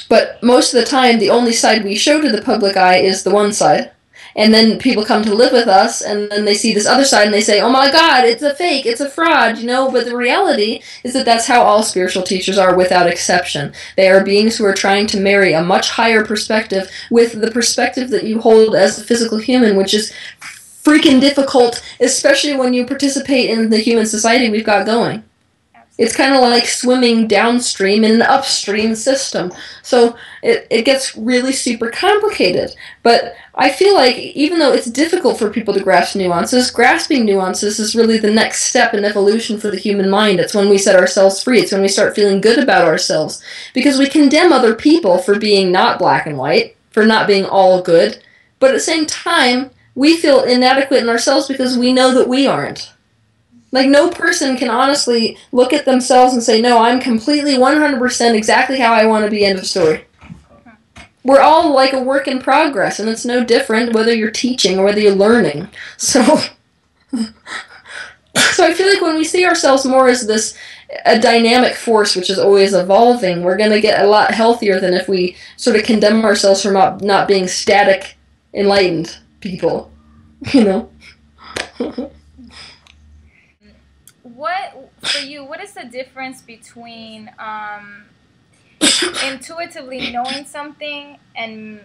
But most of the time, the only side we show to the public eye is the one side. And then people come to live with us, and then they see this other side, and they say, oh my God, it's a fake, it's a fraud, you know? But the reality is that that's how all spiritual teachers are, without exception. They are beings who are trying to marry a much higher perspective with the perspective that you hold as a physical human, which is freaking difficult, especially when you participate in the human society we've got going. It's kind of like swimming downstream in an upstream system. So it, it gets really super complicated. But I feel like even though it's difficult for people to grasp nuances, grasping nuances is really the next step in evolution for the human mind. It's when we set ourselves free. It's when we start feeling good about ourselves. Because we condemn other people for being not black and white, for not being all good. But at the same time, we feel inadequate in ourselves because we know that we aren't. Like, no person can honestly look at themselves and say, no, I'm completely one hundred percent exactly how I want to be, end of story. We're all like a work in progress, and it's no different whether you're teaching or whether you're learning. So, so I feel like when we see ourselves more as this a dynamic force which is always evolving, we're going to get a lot healthier than if we sort of condemn ourselves for not, not being static, enlightened people, you know? What, for you, what is the difference between um, intuitively knowing something and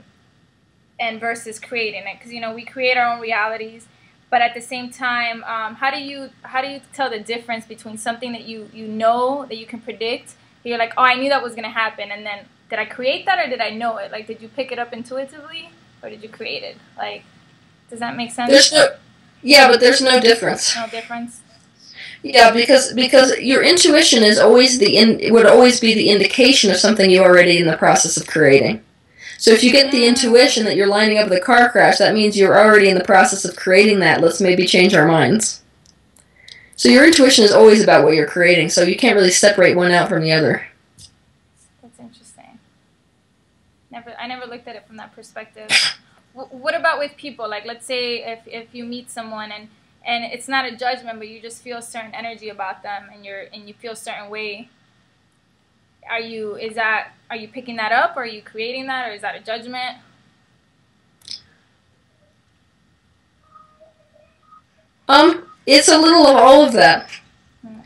and versus creating it? Because, you know, we create our own realities, but at the same time, um, how do you how do you tell the difference between something that you, you know, that you can predict, that you're like, oh, I knew that was going to happen, and then did I create that or did I know it? Like, did you pick it up intuitively or did you create it? Like, does that make sense? There's no, yeah, but there's no difference. No difference? Yeah, because because your intuition is always the in, would always be the indication of something you're already in the process of creating. So if you get the intuition that you're lining up with a car crash, that means you're already in the process of creating that. Let's maybe change our minds. So your intuition is always about what you're creating, so you can't really separate one out from the other. That's interesting. Never, I never looked at it from that perspective. What about with people? Like, let's say if, if you meet someone and And it's not a judgment, but you just feel a certain energy about them, and you're and you feel a certain way. Are you is that are you picking that up, or are you creating that, or is that a judgment? Um, it's a little of all of that. Hmm.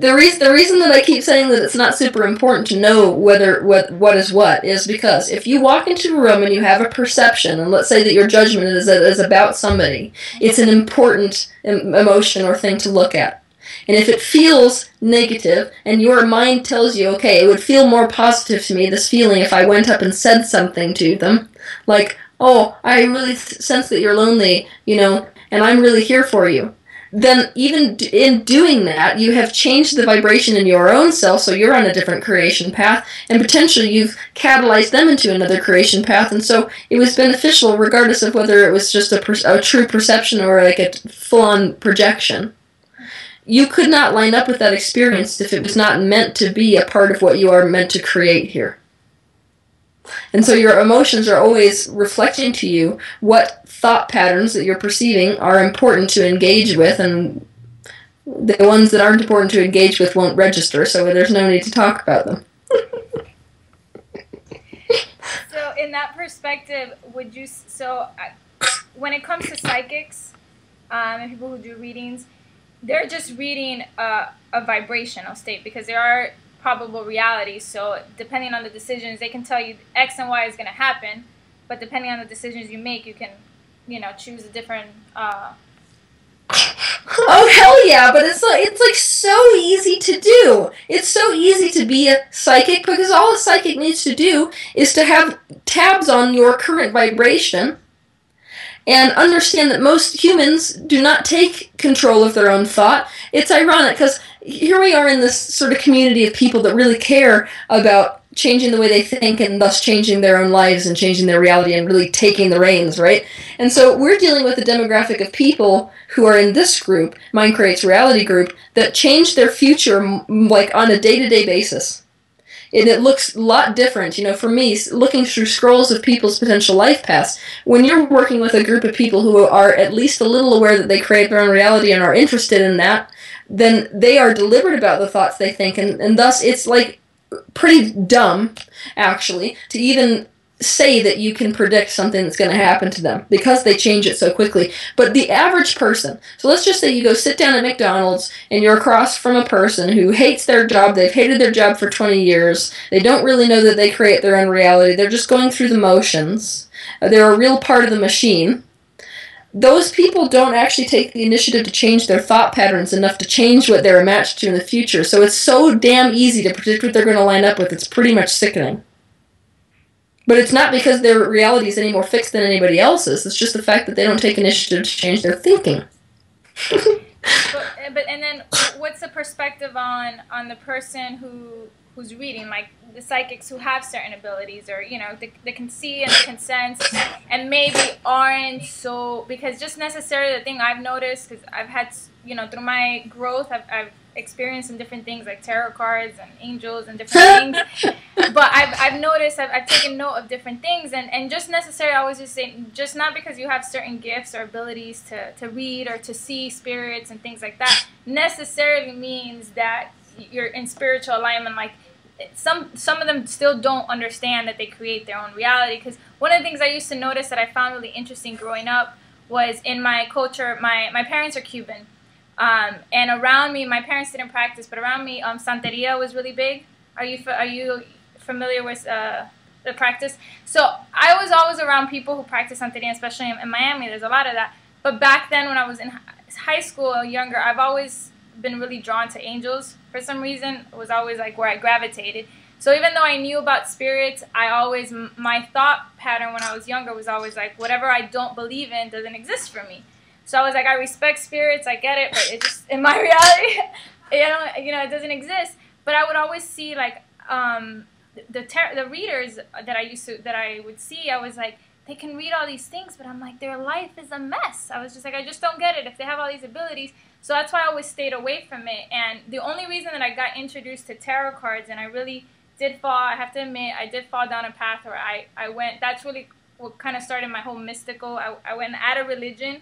The reason the reason that I keep saying that it's not super important to know whether what what is what is because if you walk into a room and you have a perception, and let's say that your judgment is is about somebody, it's an important emotion or thing to look at. And if it feels negative, and your mind tells you, okay, it would feel more positive to me, this feeling, if I went up and said something to them, like, oh, I really sense that you're lonely, you know, and I'm really here for you. Then even in doing that, you have changed the vibration in your own self, so you're on a different creation path, and potentially you've catalyzed them into another creation path, and so it was beneficial regardless of whether it was just a, per a true perception or like a full-on projection. You could not line up with that experience if it was not meant to be a part of what you are meant to create here. And so your emotions are always reflecting to you what thought patterns that you're perceiving are important to engage with, and the ones that aren't important to engage with won't register, so there's no need to talk about them. So in that perspective, would you, so uh, when it comes to psychics um, and people who do readings, they're just reading a, a vibrational state because there are probable realities. So depending on the decisions, they can tell you X and Y is going to happen. But depending on the decisions you make, you can, you know, choose a different... Uh, oh, hell yeah, but it's like, it's like so easy to do. It's so easy to be a psychic because all a psychic needs to do is to have tabs on your current vibration and understand that most humans do not take control of their own thought. It's ironic because here we are in this sort of community of people that really care about changing the way they think and thus changing their own lives and changing their reality and really taking the reins, right? And so we're dealing with a demographic of people who are in this group, Mind Creates Reality group, that change their future like on a day-to-day basis. And it looks a lot different. You know, for me, looking through scrolls of people's potential life paths, when you're working with a group of people who are at least a little aware that they create their own reality and are interested in that, then they are deliberate about the thoughts they think, and, and thus it's like pretty dumb, actually, to even say that you can predict something that's going to happen to them because they change it so quickly. But the average person, so let's just say you go sit down at McDonald's and you're across from a person who hates their job, they've hated their job for twenty years, they don't really know that they create their own reality, they're just going through the motions, they're a real part of the machine. Those people don't actually take the initiative to change their thought patterns enough to change what they're matched to in the future. So it's so damn easy to predict what they're going to line up with. It's pretty much sickening. But it's not because their reality is any more fixed than anybody else's. It's just the fact that they don't take initiative to change their thinking. but, but and then what's the perspective on on the person who who's reading, like the psychics who have certain abilities, or, you know, they, they can see and they can sense and maybe aren't so, because just necessarily the thing I've noticed, because I've had, you know, through my growth, I've, I've experienced some different things like tarot cards and angels and different things, but I've, I've noticed, I've, I've taken note of different things, and, and just necessarily, I was just saying, just not because you have certain gifts or abilities to, to read or to see spirits and things like that, necessarily means that you're in spiritual alignment. Like, Some some of them still don't understand that they create their own reality, because one of the things I used to notice that I found really interesting growing up was in my culture, my, my parents are Cuban, um, and around me, my parents didn't practice, but around me, um, Santeria was really big. Are you are you familiar with uh, the practice? So I was always around people who practice Santeria, especially in, in Miami. There's a lot of that. But back then when I was in high school, younger, I've always been really drawn to angels. For some reason, it was always like where I gravitated. So even though I knew about spirits, I always, my thought pattern when I was younger was always like, whatever I don't believe in doesn't exist for me. So I was like, I respect spirits, I get it, but it just, in my reality, you know, you know, it doesn't exist. But I would always see like um, the ter the readers that I used to, that I would see, I was like, they can read all these things, but I'm like, their life is a mess. I was just like, I just don't get it. If they have all these abilities. So that's why I always stayed away from it. And the only reason that I got introduced to tarot cards, and I really did fall, I have to admit, I did fall down a path where I, I went, that's really what kind of started my whole mystical, I, I went out of religion,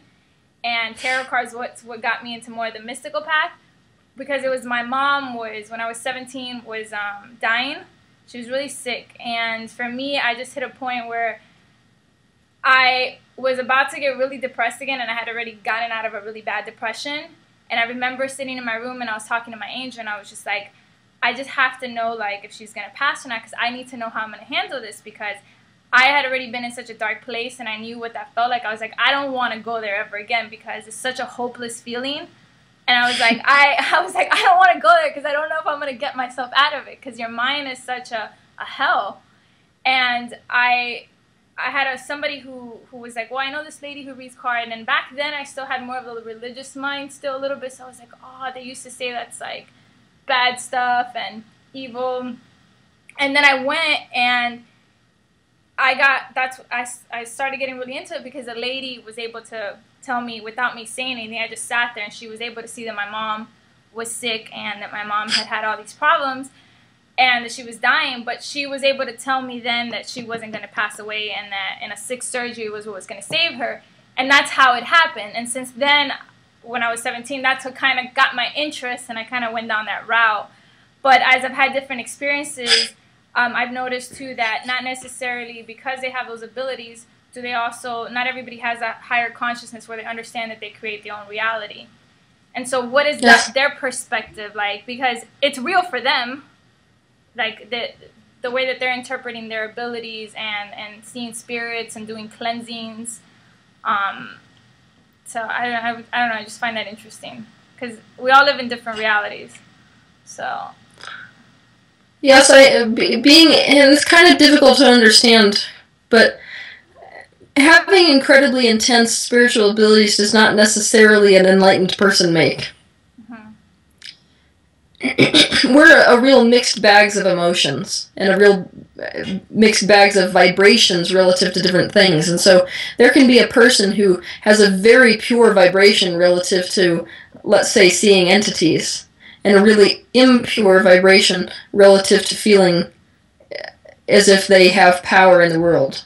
and tarot cards what's what got me into more of the mystical path, because it was my mom was, when I was seventeen, was um, dying. She was really sick. And for me, I just hit a point where I was about to get really depressed again, and I had already gotten out of a really bad depression. And I remember sitting in my room and I was talking to my angel, and I was just like, I just have to know like if she's going to pass or not, because I need to know how I'm going to handle this, because I had already been in such a dark place and I knew what that felt like. I was like, I don't want to go there ever again, because it's such a hopeless feeling. And I was like, I, I was like, I don't want to go there, because I don't know if I'm going to get myself out of it, because your mind is such a, a hell. And I... I had a, somebody who, who was like, well, I know this lady who reads cards. And then back then, I still had more of a religious mind still a little bit. So I was like, oh, they used to say that's like bad stuff and evil. And then I went and I got, that's, I, I started getting really into it, because a lady was able to tell me without me saying anything. I just sat there and she was able to see that my mom was sick and that my mom had had all these problems, and that she was dying, but she was able to tell me then that she wasn't going to pass away, and that in a sixth surgery was what was going to save her. And that's how it happened. And since then, when I was seventeen, that's what kind of got my interest, and I kind of went down that route. But as I've had different experiences, um, I've noticed too that not necessarily because they have those abilities do they also, not everybody has that higher consciousness where they understand that they create their own reality. And so what is yes. that, their perspective like? Because it's real for them, like the, the way that they're interpreting their abilities and, and seeing spirits and doing cleansings. Um, so I don't, I, I don't know, I just find that interesting because we all live in different realities. So... Yeah, so I, being, and it's kind of difficult to understand, but having incredibly intense spiritual abilities does not necessarily an enlightened person make. Mm-hmm. We're a real mixed bags of emotions and a real mixed bags of vibrations relative to different things. And so there can be a person who has a very pure vibration relative to, let's say, seeing entities, and a really impure vibration relative to feeling as if they have power in the world.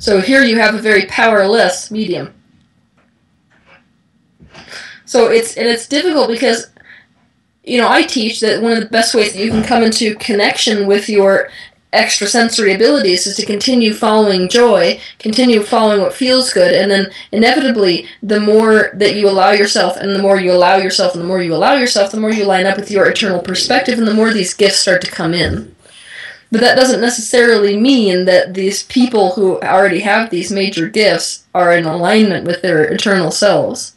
So here you have a very powerless medium. So it's, and it's difficult because, you know, I teach that one of the best ways that you can come into connection with your extrasensory abilities is to continue following joy, continue following what feels good, and then inevitably the more that you allow yourself, and the more you allow yourself, and the more you allow yourself, the more you line up with your eternal perspective, and the more these gifts start to come in. But that doesn't necessarily mean that these people who already have these major gifts are in alignment with their eternal selves.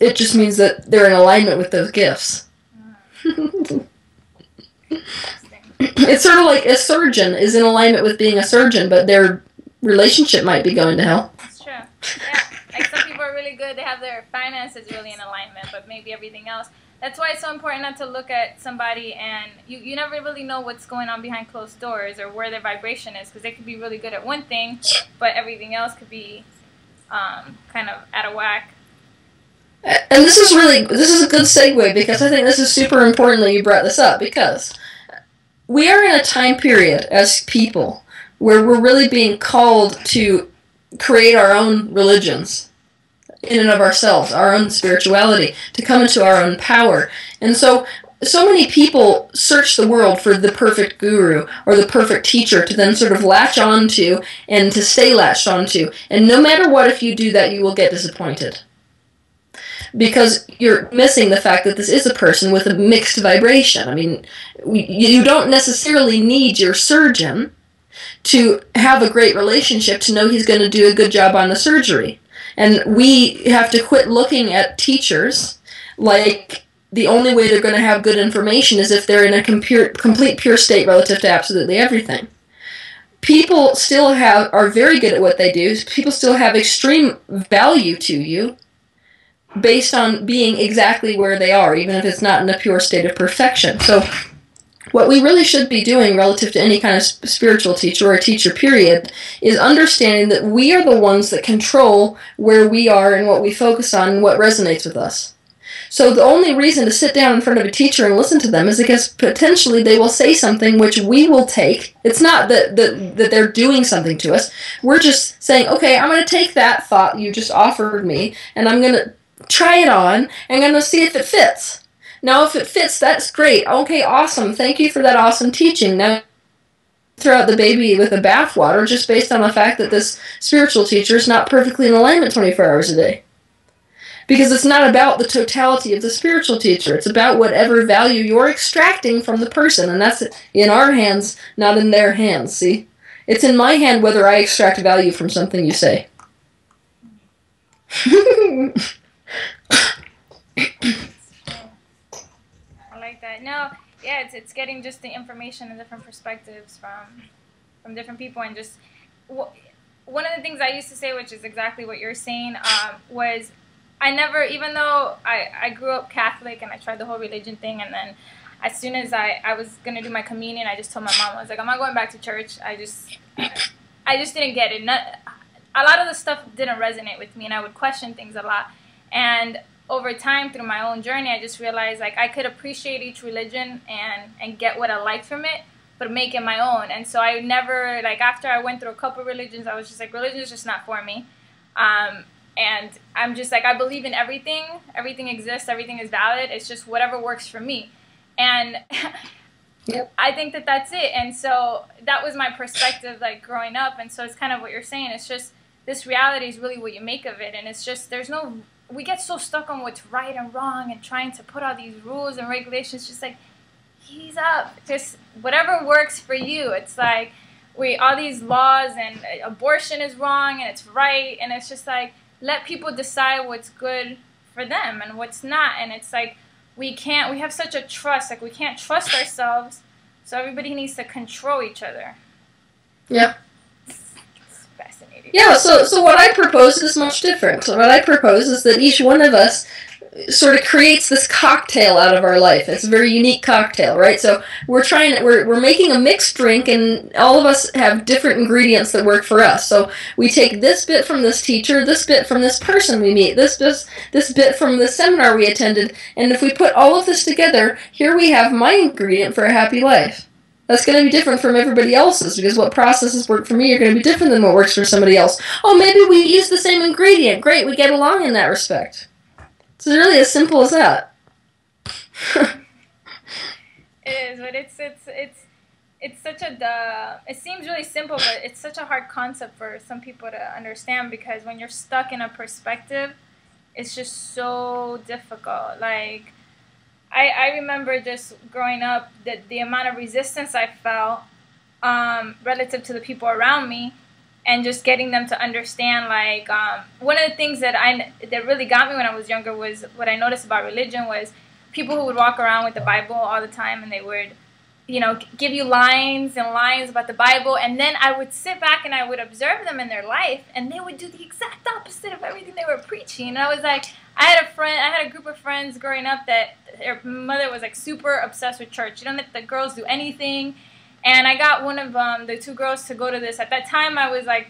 It just means that they're in alignment with those gifts. It's sort of like a surgeon is in alignment with being a surgeon, but their relationship might be going to hell. That's true. Yeah. Like some people are really good, they have their finances really in alignment, but maybe everything else. That's why it's so important not to look at somebody and you, you never really know what's going on behind closed doors or where their vibration is, because they could be really good at one thing, but everything else could be um, kind of out of whack. And this is really, this is a good segue, because I think this is super important that you brought this up, because we are in a time period as people where we're really being called to create our own religions in and of ourselves, our own spirituality, to come into our own power. And so, so many people search the world for the perfect guru or the perfect teacher to then sort of latch onto and to stay latched onto. And no matter what, if you do that, you will get disappointed. Because you're missing the fact that this is a person with a mixed vibration. I mean, you don't necessarily need your surgeon to have a great relationship to know he's going to do a good job on the surgery. And we have to quit looking at teachers like the only way they're going to have good information is if they're in a complete pure state relative to absolutely everything. People still have are very good at what they do. People still have extreme value to you, based on being exactly where they are, even if it's not in a pure state of perfection. So what we really should be doing relative to any kind of spiritual teacher or a teacher period is understanding that we are the ones that control where we are and what we focus on and what resonates with us. So the only reason to sit down in front of a teacher and listen to them is because potentially they will say something which we will take. It's not that, that, that they're doing something to us. We're just saying, okay, I'm going to take that thought you just offered me and I'm going to try it on, and I'm going to see if it fits. Now, if it fits, that's great. Okay, awesome. Thank you for that awesome teaching. Now, throw out the baby with the bathwater just based on the fact that this spiritual teacher is not perfectly in alignment twenty-four hours a day. Because it's not about the totality of the spiritual teacher. It's about whatever value you're extracting from the person, and that's in our hands, not in their hands, see? It's in my hand whether I extract value from something you say. I like that. No, yeah, it's it's getting just the information and different perspectives from from different people, and just w one of the things I used to say, which is exactly what you're saying, um, was I never, even though I I grew up Catholic and I tried the whole religion thing, and then as soon as I I was gonna do my communion, I just told my mom, I was like, I'm not going back to church. I just I just didn't get it. Not, a lot of the stuff didn't resonate with me, and I would question things a lot. And over time, through my own journey, I just realized like I could appreciate each religion and and get what I liked from it, but make it my own. And so I never, like after I went through a couple religions, I was just like, religion is just not for me. Um, and I'm just like, I believe in everything. Everything exists. Everything is valid. It's just whatever works for me. And Yep. I think that that's it. And so that was my perspective, like, growing up. And so it's kind of what you're saying. It's just this reality is really what you make of it. And it's just there's no – we get so stuck on what's right and wrong and trying to put all these rules and regulations just, like, ease up. Just whatever works for you. It's like we all these laws and abortion is wrong and it's right. And it's just, like, let people decide what's good for them and what's not. And it's, like – We can't, we have such a trust, like we can't trust ourselves, so everybody needs to control each other. Yep. It's, it's fascinating. Yeah, so, so what I propose is much different. So what I propose is that each one of us sort of creates this cocktail out of our life. It's a very unique cocktail, right? So we're trying, we're, we're making a mixed drink, and all of us have different ingredients that work for us. So we take this bit from this teacher, this bit from this person we meet, this, this, this bit from the seminar we attended, and if we put all of this together, here we have my ingredient for a happy life. That's going to be different from everybody else's, because what processes work for me are going to be different than what works for somebody else. Oh, maybe we use the same ingredient. Great, we get along in that respect. It's really as simple as that. It is, but it's it's it's it's such a uh, it seems really simple, but it's such a hard concept for some people to understand, because when you're stuck in a perspective, it's just so difficult. Like I I remember just growing up that the amount of resistance I felt um, relative to the people around me. And just getting them to understand, like, um, one of the things that I that really got me when I was younger was what I noticed about religion was people who would walk around with the Bible all the time, and they would, you know, give you lines and lines about the Bible. And then I would sit back and I would observe them in their life, and they would do the exact opposite of everything they were preaching. And I was like, I had a friend, I had a group of friends growing up that their mother was like super obsessed with church. You don't let the girls do anything. And I got one of um, the two girls to go to this. At that time, I was, like,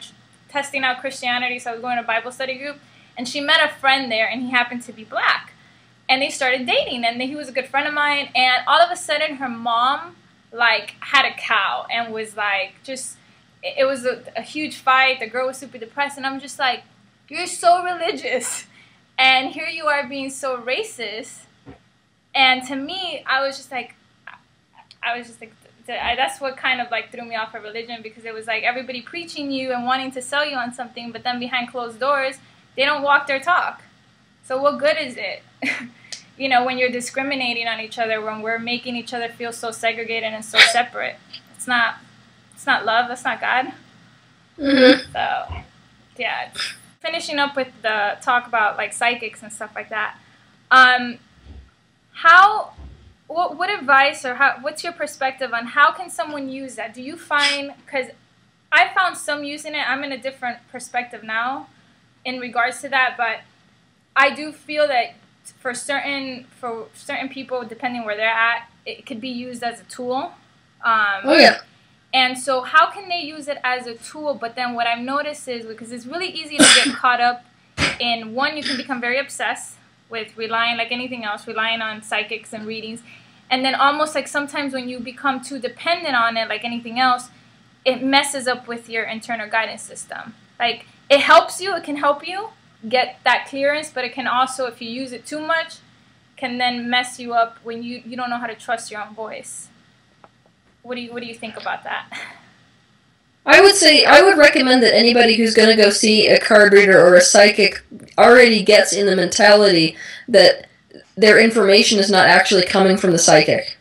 testing out Christianity, so I was going to a Bible study group. And she met a friend there, and he happened to be black. And they started dating, and he was a good friend of mine. And all of a sudden, her mom, like, had a cow and was, like, just – it was a, a huge fight. The girl was super depressed. And I'm just like, you're so religious, and here you are being so racist. And to me, I was just like – I was just like – I, that's what kind of like threw me off of religion, because it was like everybody preaching you and wanting to sell you on something, but then behind closed doors they don't walk their talk. So what good is it? You know, when you're discriminating on each other, when we're making each other feel so segregated and so separate, it's not it's not love, that's not God. Mm-hmm. So yeah, finishing up with the talk about like psychics and stuff like that, um how What, what advice or how, what's your perspective on how can someone use that? Do you find, because I found some using it, I'm in a different perspective now in regards to that, but I do feel that for certain for certain people, depending where they're at, it could be used as a tool. Um, oh, yeah. And so how can they use it as a tool? But then what I've noticed is, because it's really easy to get caught up in, one, you can become very obsessed with relying, like anything else, relying on psychics and readings. And then almost like sometimes when you become too dependent on it, like anything else, it messes up with your internal guidance system. Like, it helps you, it can help you get that clearance, but it can also, if you use it too much, can then mess you up when you, you don't know how to trust your own voice. What do you, what do you think about that? I would say, I would recommend that anybody who's going to go see a card reader or a psychic already gets in the mentality that their information is not actually coming from the psychic.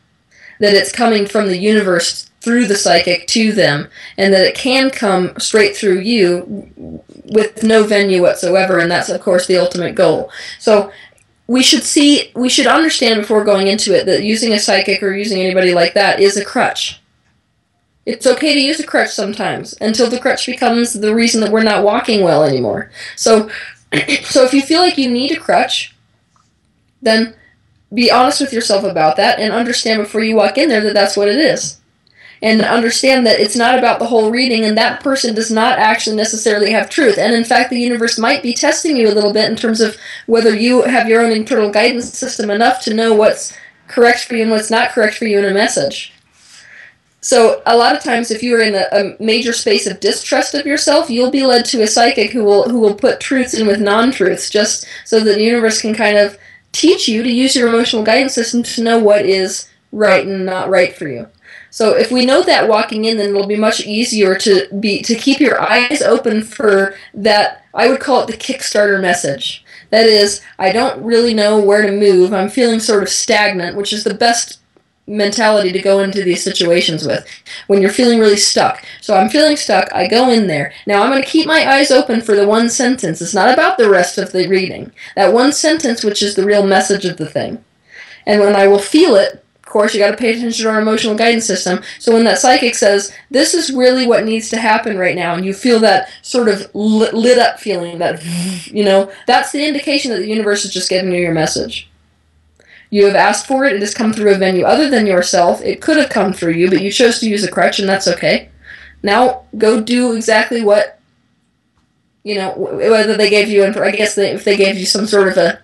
That it's coming from the universe through the psychic to them, and that it can come straight through you with no venue whatsoever, and that's, of course, the ultimate goal. So we should see, we should understand before going into it that using a psychic or using anybody like that is a crutch. It's okay to use a crutch sometimes, until the crutch becomes the reason that we're not walking well anymore. So, so if you feel like you need a crutch, then be honest with yourself about that and understand before you walk in there that that's what it is. And understand that it's not about the whole reading, and that person does not actually necessarily have truth. And in fact, the universe might be testing you a little bit in terms of whether you have your own internal guidance system enough to know what's correct for you and what's not correct for you in a message. So a lot of times, if you're in a, a major space of distrust of yourself, you'll be led to a psychic who will who will put truths in with non-truths, just so that the universe can kind of teach you to use your emotional guidance system to know what is right and not right for you. So if we know that walking in, then it'll be much easier to be to keep your eyes open for that. I would call it the Kickstarter message. That is, I don't really know where to move. I'm feeling sort of stagnant, which is the best mentality to go into these situations with when you're feeling really stuck. So I'm feeling stuck. I go in there. Now I'm going to keep my eyes open for the one sentence. It's not about the rest of the reading. That one sentence, which is the real message of the thing. And when I will feel it, of course, you got to pay attention to our emotional guidance system. So when that psychic says, this is really what needs to happen right now, and you feel that sort of lit, lit up feeling, that, you know, that's the indication that the universe is just giving you your message. You have asked for it. It has come through a venue other than yourself. It could have come through you, but you chose to use a crutch, and that's okay. Now go do exactly what, you know, whether they gave you, I guess they, if they gave you some sort of a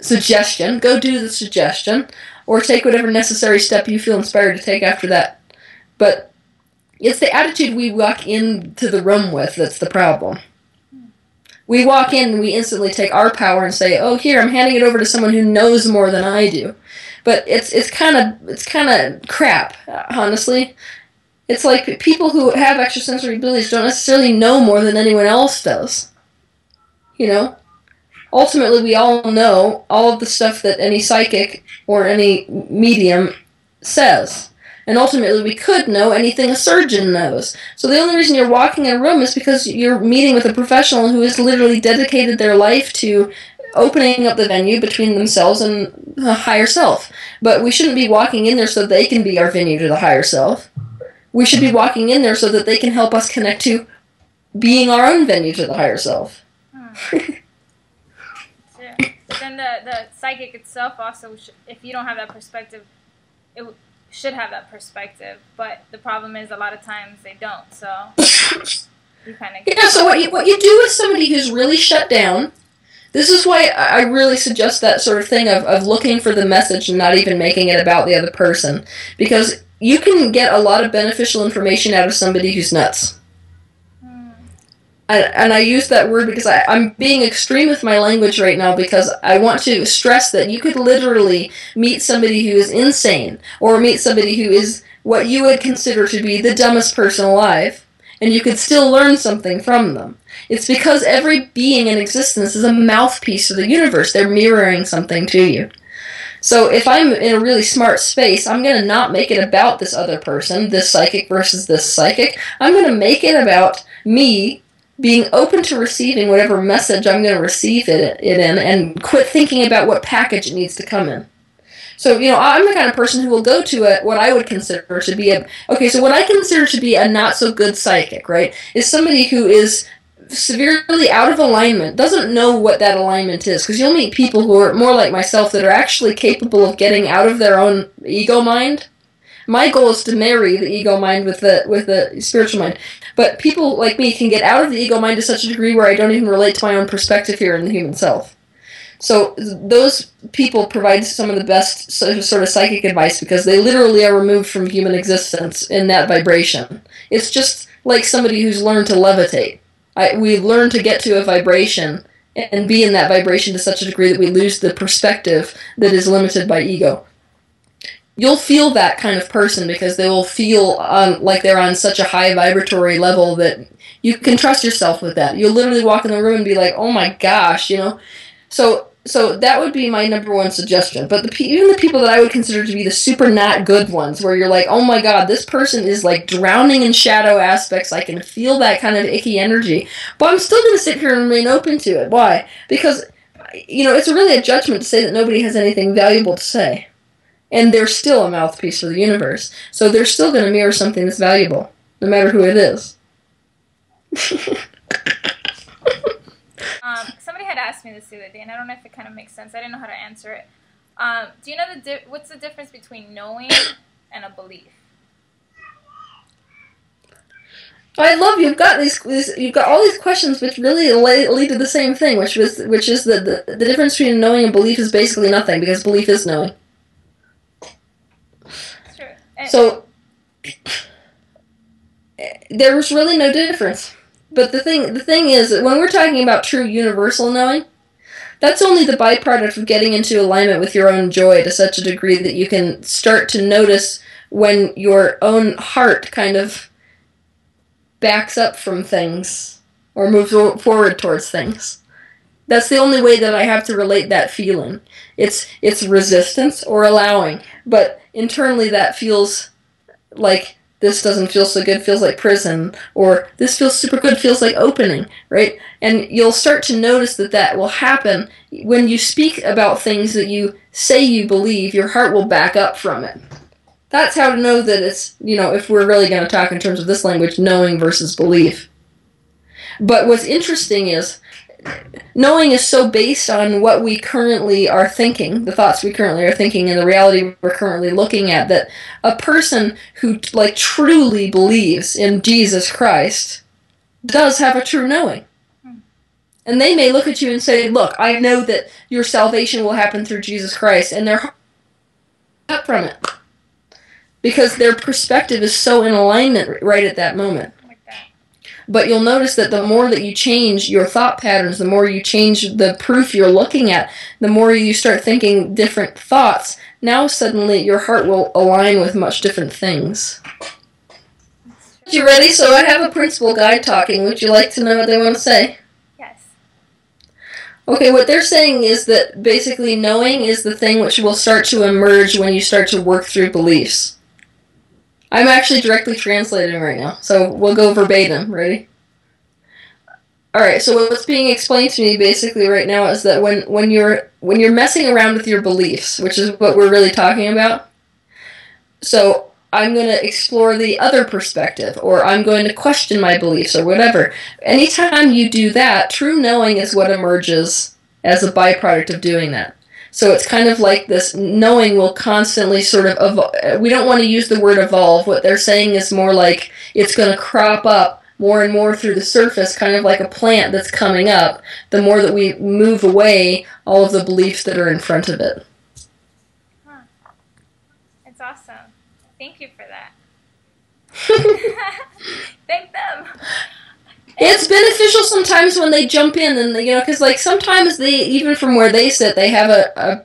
suggestion, go do the suggestion. Or take whatever necessary step you feel inspired to take after that. But it's the attitude we walk into the room with that's the problem. We walk in and we instantly take our power and say, oh, here, I'm handing it over to someone who knows more than I do. But it's it's kind of it's kind of crap, honestly. It's like people who have extrasensory abilities don't necessarily know more than anyone else does. You know? Ultimately, we all know all of the stuff that any psychic or any medium says. And ultimately, we could know anything a surgeon knows. So the only reason you're walking in a room is because you're meeting with a professional who has literally dedicated their life to opening up the venue between themselves and a higher self. But we shouldn't be walking in there so they can be our venue to the higher self. We should be walking in there so that they can help us connect to being our own venue to the higher self. Hmm. Then the, the psychic itself also, sh if you don't have that perspective, it w should have that perspective. But the problem is a lot of times they don't. So you kind of yeah. So what you what you do with somebody who's really shut down. This is why I really suggest that sort of thing of of looking for the message and not even making it about the other person, because you can get a lot of beneficial information out of somebody who's nuts. And I use that word because I, I'm being extreme with my language right now, because I want to stress that you could literally meet somebody who is insane or meet somebody who is what you would consider to be the dumbest person alive, and you could still learn something from them. It's because every being in existence is a mouthpiece to the universe. They're mirroring something to you. So if I'm in a really smart space, I'm going to not make it about this other person, this psychic versus this psychic. I'm going to make it about me being open to receiving whatever message I'm going to receive it, it in, and quit thinking about what package it needs to come in. So, you know, I'm the kind of person who will go to a, what I would consider to be a... Okay, so what I consider to be a not-so-good psychic, right, is somebody who is severely out of alignment, doesn't know what that alignment is, because you'll meet people who are more like myself that are actually capable of getting out of their own ego mind. My goal is to marry the ego mind with the with the spiritual mind. But people like me can get out of the ego mind to such a degree where I don't even relate to my own perspective here in the human self. So those people provide some of the best sort of psychic advice, because they literally are removed from human existence in that vibration. It's just like somebody who's learned to levitate. I, we've learned to get to a vibration and be in that vibration to such a degree that we lose the perspective that is limited by ego. You'll feel that kind of person because they will feel on, like they're on such a high vibratory level that you can trust yourself with that. You'll literally walk in the room and be like, oh my gosh, you know. So so that would be my number one suggestion. But the, even the people that I would consider to be the super not good ones, where you're like, oh my god, this person is like drowning in shadow aspects. I can feel that kind of icky energy. But I'm still going to sit here and remain open to it. Why? Because, you know, it's really a judgment to say that nobody has anything valuable to say. And they're still a mouthpiece for the universe. So they're still going to mirror something that's valuable, no matter who it is. um, somebody had asked me this the other day, and I don't know if it kind of makes sense. I didn't know how to answer it. Um, do you know the di what's the difference between knowing and a belief? I love you've got these, these you've got all these questions which really lead to the same thing, which was which is that the, the difference between knowing and belief is basically nothing, because belief is knowing. So, there's really no difference. But the thing the thing is, when we're talking about true universal knowing, that's only the byproduct of getting into alignment with your own joy to such a degree that you can start to notice when your own heart kind of backs up from things or moves forward towards things. That's the only way that I have to relate that feeling. It's it's resistance or allowing, but internally that feels like this doesn't feel so good, feels like prison, or this feels super good, feels like opening, right? And you'll start to notice that that will happen when you speak about things that you say you believe, your heart will back up from it. That's how to know that it's, you know, if we're really going to talk in terms of this language, knowing versus belief. But what's interesting is knowing is so based on what we currently are thinking, the thoughts we currently are thinking, and the reality we're currently looking at, that a person who like truly believes in Jesus Christ does have a true knowing. And they may look at you and say, look, I know that your salvation will happen through Jesus Christ, and they're up from it. Because their perspective is so in alignment right at that moment. But you'll notice that the more that you change your thought patterns, the more you change the proof you're looking at, the more you start thinking different thoughts, now suddenly your heart will align with much different things. You ready? So I have a principal guide talking. Would you like to know what they want to say? Yes. Okay, what they're saying is that basically knowing is the thing which will start to emerge when you start to work through beliefs. I'm actually directly translating right now, so we'll go verbatim. Ready? Alright, so what's being explained to me basically right now is that when, when you're when you're messing around with your beliefs, which is what we're really talking about, so I'm going to explore the other perspective, or I'm going to question my beliefs, or whatever. Anytime you do that, true knowing is what emerges as a byproduct of doing that. So it's kind of like this knowing will constantly sort of evolve. We don't want to use the word evolve. What they're saying is more like it's going to crop up more and more through the surface, kind of like a plant that's coming up, the more that we move away all of the beliefs that are in front of it. Huh. That's awesome. Thank you for that. Thank them. It's beneficial sometimes when they jump in, and they, you know, because like sometimes they, even from where they sit, they have a, a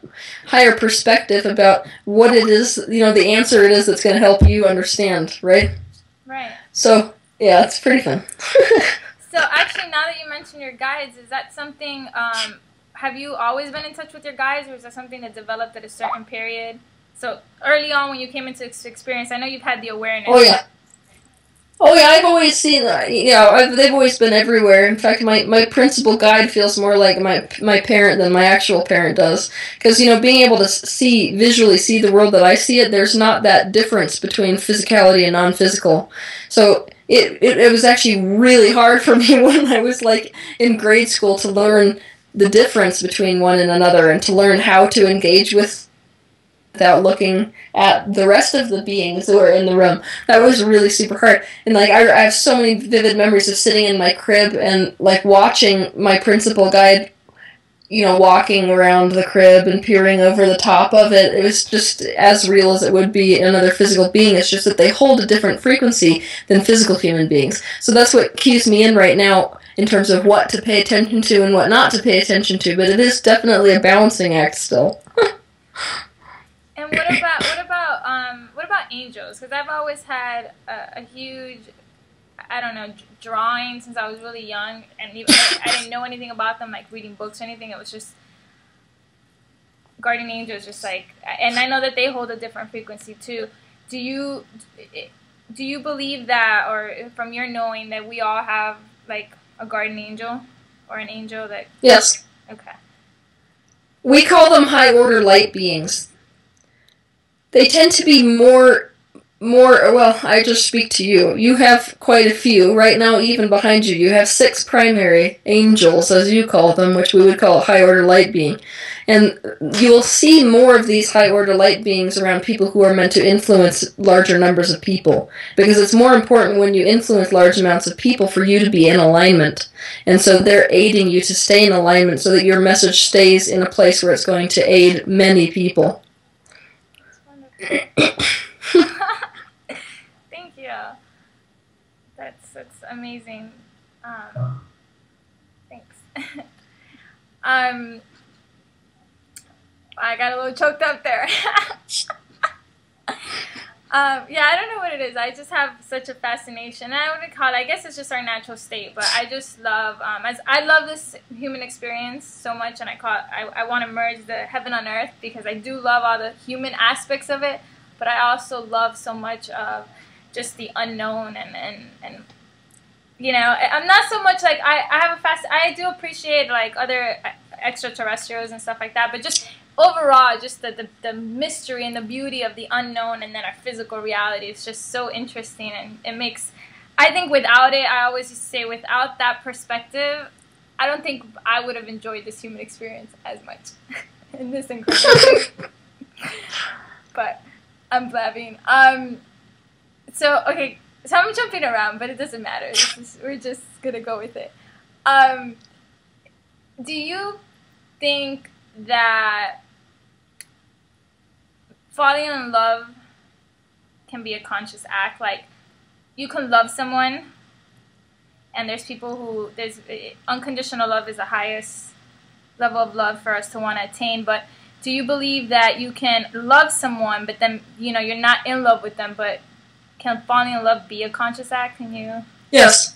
higher perspective about what it is, you know, the answer it is that's going to help you understand, right? Right. So, yeah, it's pretty fun. So, actually, now that you mentioned your guides, is that something, um, have you always been in touch with your guides, or is that something that developed at a certain period? So, early on when you came into this experience, I know you've had the awareness. Oh, yeah. Oh yeah, I've always seen, you know, I've, they've always been everywhere. In fact, my, my principal guide feels more like my my parent than my actual parent does. Because, you know, being able to see, visually see the world that I see it, there's not that difference between physicality and non-physical. So it, it, it was actually really hard for me when I was, like, in grade school to learn the difference between one and another and to learn how to engage with without looking at the rest of the beings that were in the room. That was really super hard. And, like, I, I have so many vivid memories of sitting in my crib and, like, watching my principal guide, you know, walking around the crib and peering over the top of it. It was just as real as it would be in another physical being. It's just that they hold a different frequency than physical human beings. So that's what keeps me in right now in terms of what to pay attention to and what not to pay attention to. But it is definitely a balancing act still. And what about what about um what about angels? Because I've always had a, a huge, I don't know, drawing since I was really young, and even, I, I didn't know anything about them, like reading books or anything. It was just guardian angels, just like, and I know that they hold a different frequency too. Do you do you believe that, or from your knowing, that we all have like a guardian angel or an angel that? Yes. Okay. We call them high order light beings. They tend to be more, more, well, I just speak to you. You have quite a few. Right now, even behind you, you have six primary angels, as you call them, which we would call a high-order light being. And you'll see more of these high-order light beings around people who are meant to influence larger numbers of people. Because it's more important when you influence large amounts of people for you to be in alignment. And so they're aiding you to stay in alignment so that your message stays in a place where it's going to aid many people. Thank you. That's that's amazing. Um, thanks. um, I got a little choked up there. Um, yeah, I don't know what it is. I just have such a fascination. I wouldn't call it, I guess it's just our natural state, but I just love, um, as I love this human experience so much, and I call it, I, I want to merge the heaven on earth, because I do love all the human aspects of it, but I also love so much of just the unknown, and, and, and you know, I'm not so much like, I, I have a fast, I do appreciate like other extraterrestrials and stuff like that, but just overall, just the, the, the mystery and the beauty of the unknown, and then our physical reality is just so interesting, and it makes, I think without it, I always used to say without that perspective, I don't think I would have enjoyed this human experience as much in this incredible but I'm blabbing. Um, so, okay, so I'm jumping around, but it doesn't matter. This is, we're just gonna go with it. Um, do you think that falling in love can be a conscious act? Like, you can love someone, and there's people who, there's unconditional love is the highest level of love for us to want to attain, but do you believe that you can love someone, but then, you know, you're not in love with them, but can falling in love be a conscious act? Can you? Yes.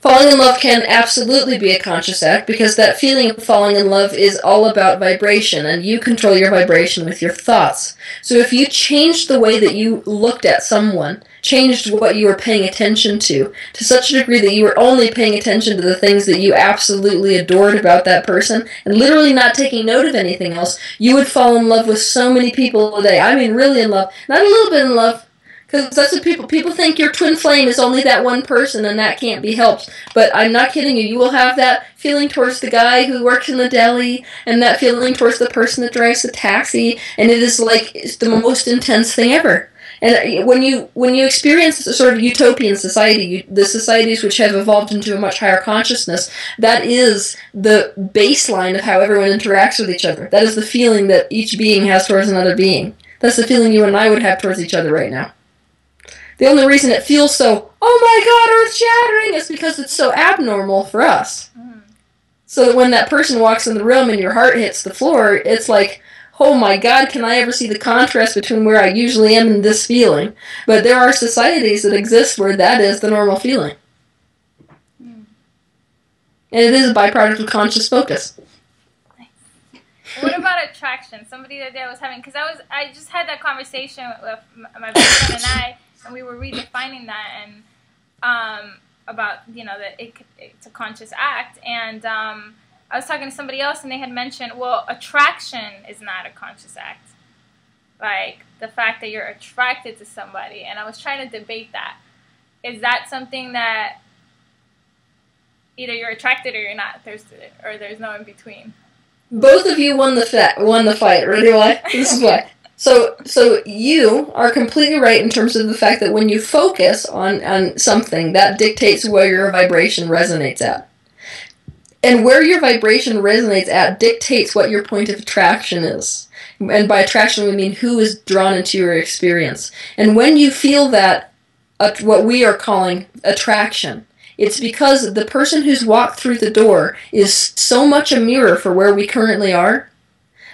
Falling in love can absolutely be a conscious act, because that feeling of falling in love is all about vibration, and you control your vibration with your thoughts. So if you changed the way that you looked at someone, changed what you were paying attention to, to such a degree that you were only paying attention to the things that you absolutely adored about that person, and literally not taking note of anything else, you would fall in love with so many people a day. I mean, really in love. Not a little bit in love. Because that's what people, people think your twin flame is only that one person, and that can't be helped. But I'm not kidding you. You will have that feeling towards the guy who works in the deli, and that feeling towards the person that drives the taxi, and it is like it's the most intense thing ever. And when you when you experience a sort of utopian society, you, the societies which have evolved into a much higher consciousness, that is the baseline of how everyone interacts with each other. That is the feeling that each being has towards another being. That's the feeling you and I would have towards each other right now. The only reason it feels so, oh my god, earth-shattering, is because it's so abnormal for us. Mm. So that when that person walks in the room and your heart hits the floor, it's like, oh my god, can I ever see the contrast between where I usually am and this feeling? But there are societies that exist where that is the normal feeling. Mm. And it is a byproduct of conscious focus. What about attraction? Somebody the other day I was having, because I, I just had that conversation with my best friend and I, and we were redefining that, and um, about, you know, that it, it's a conscious act. And um, I was talking to somebody else, and they had mentioned, well, attraction is not a conscious act. Like, the fact that you're attracted to somebody. And I was trying to debate that. Is that something that either you're attracted or you're not, or there's no in between? Both of you won the, fa won the fight. Ready why? This is why. So, so you are completely right in terms of the fact that when you focus on, on something, that dictates where your vibration resonates at. And where your vibration resonates at dictates what your point of attraction is. And by attraction, we mean who is drawn into your experience. And when you feel that, uh, what we are calling attraction, it's because the person who's walked through the door is so much a mirror for where we currently are,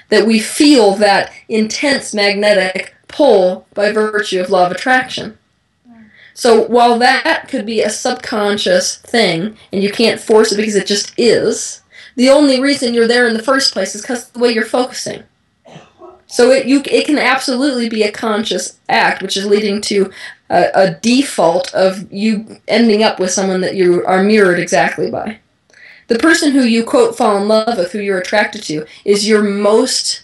that we feel that intense magnetic pull by virtue of law of attraction. So while that could be a subconscious thing, and you can't force it because it just is, the only reason you're there in the first place is because of the way you're focusing. So it, you, it can absolutely be a conscious act, which is leading to a, a default of you ending up with someone that you are mirrored exactly by. The person who you, quote, fall in love with, who you're attracted to, is your most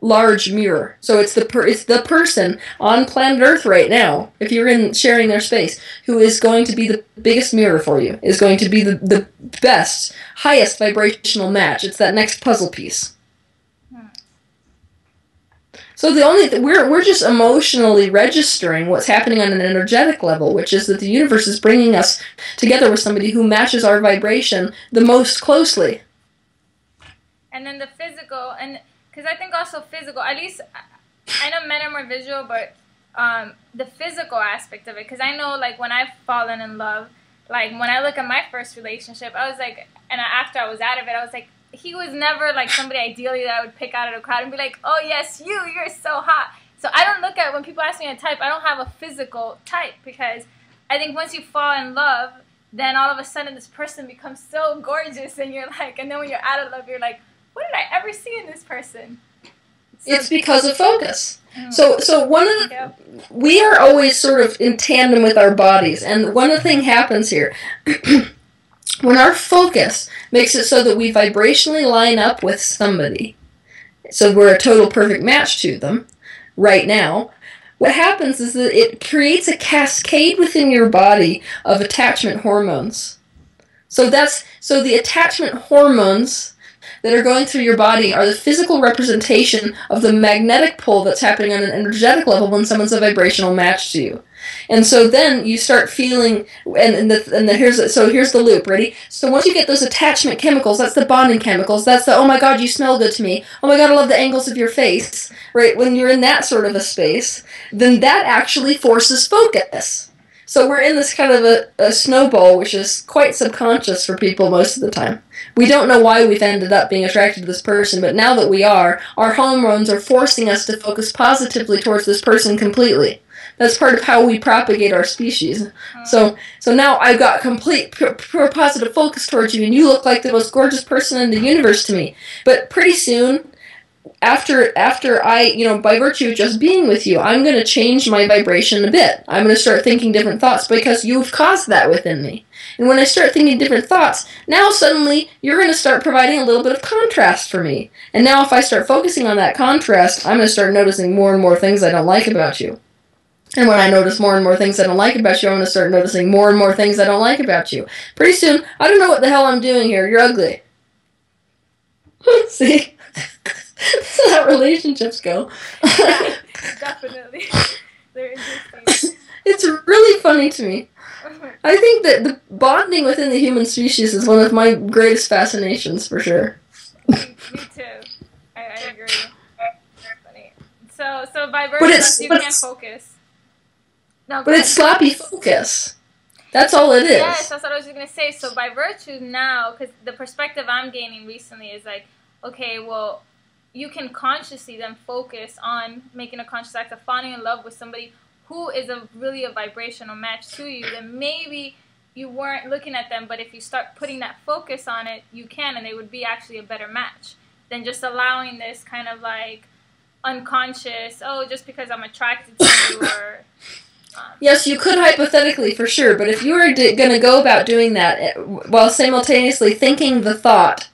large mirror. So it's the, per it's the person on planet Earth right now, if you're in sharing their space, who is going to be the biggest mirror for you, is going to be the, the best, highest vibrational match. It's that next puzzle piece. So the only th we're we're just emotionally registering what's happening on an energetic level, which is that the universe is bringing us together with somebody who matches our vibration the most closely. And then the physical, and because I think also physical, at least I know men are more visual, but um, the physical aspect of it, because I know like when I've fallen in love, like when I look at my first relationship, I was like, and after I was out of it, I was like, he was never like somebody ideally that I would pick out of a crowd and be like, oh yes, you, you're so hot. So I don't look at, when people ask me a type, I don't have a physical type, because I think once you fall in love, then all of a sudden this person becomes so gorgeous, and you're like, and then when you're out of love, you're like, what did I ever see in this person? So it's because of focus. Mm-hmm. So, so one of the, yep. we are always sort of in tandem with our bodies, and one of the thing happens here. When our focus makes it so that we vibrationally line up with somebody, so we're a total perfect match to them right now, what happens is that it creates a cascade within your body of attachment hormones. So that's, so the attachment hormones that are going through your body are the physical representation of the magnetic pull that's happening on an energetic level when someone's a vibrational match to you. And so then you start feeling, and, and, the, and the, here's so here's the loop, ready? So once you get those attachment chemicals, that's the bonding chemicals, that's the, oh my god, you smell good to me, oh my god, I love the angles of your face, right? When you're in that sort of a space, then that actually forces focus. So we're in this kind of a, a snowball, which is quite subconscious for people most of the time. We don't know why we've ended up being attracted to this person, but now that we are, our hormones are forcing us to focus positively towards this person completely. That's part of how we propagate our species. So so now I've got complete pure, pure positive focus towards you, and you look like the most gorgeous person in the universe to me. But pretty soon, after after I, you know, by virtue of just being with you, I'm going to change my vibration a bit. I'm going to start thinking different thoughts because you've caused that within me. And when I start thinking different thoughts, now suddenly you're going to start providing a little bit of contrast for me. And now if I start focusing on that contrast, I'm going to start noticing more and more things I don't like about you. And when I notice more and more things I don't like about you, I'm going to start noticing more and more things I don't like about you. Pretty soon, I don't know what the hell I'm doing here. You're ugly. See? This is how relationships go. Yeah, definitely. They're interesting. It's really funny to me. I think that the bonding within the human species is one of my greatest fascinations, for sure. Me, me too. I, I agree. Very funny. So, so by virtue, you can't focus. No, but it's sloppy focus. That's all it is. Yes, that's what I was going to say. So by virtue now, because the perspective I'm gaining recently is like, okay, well, you can consciously then focus on making a conscious act of falling in love with somebody who is a really a vibrational match to you. Then maybe you weren't looking at them, but if you start putting that focus on it, you can, and they would be actually a better match than just allowing this kind of like unconscious, oh, just because I'm attracted to you or... Yes, you could hypothetically, for sure, but if you were going to go about doing that while simultaneously thinking the thought,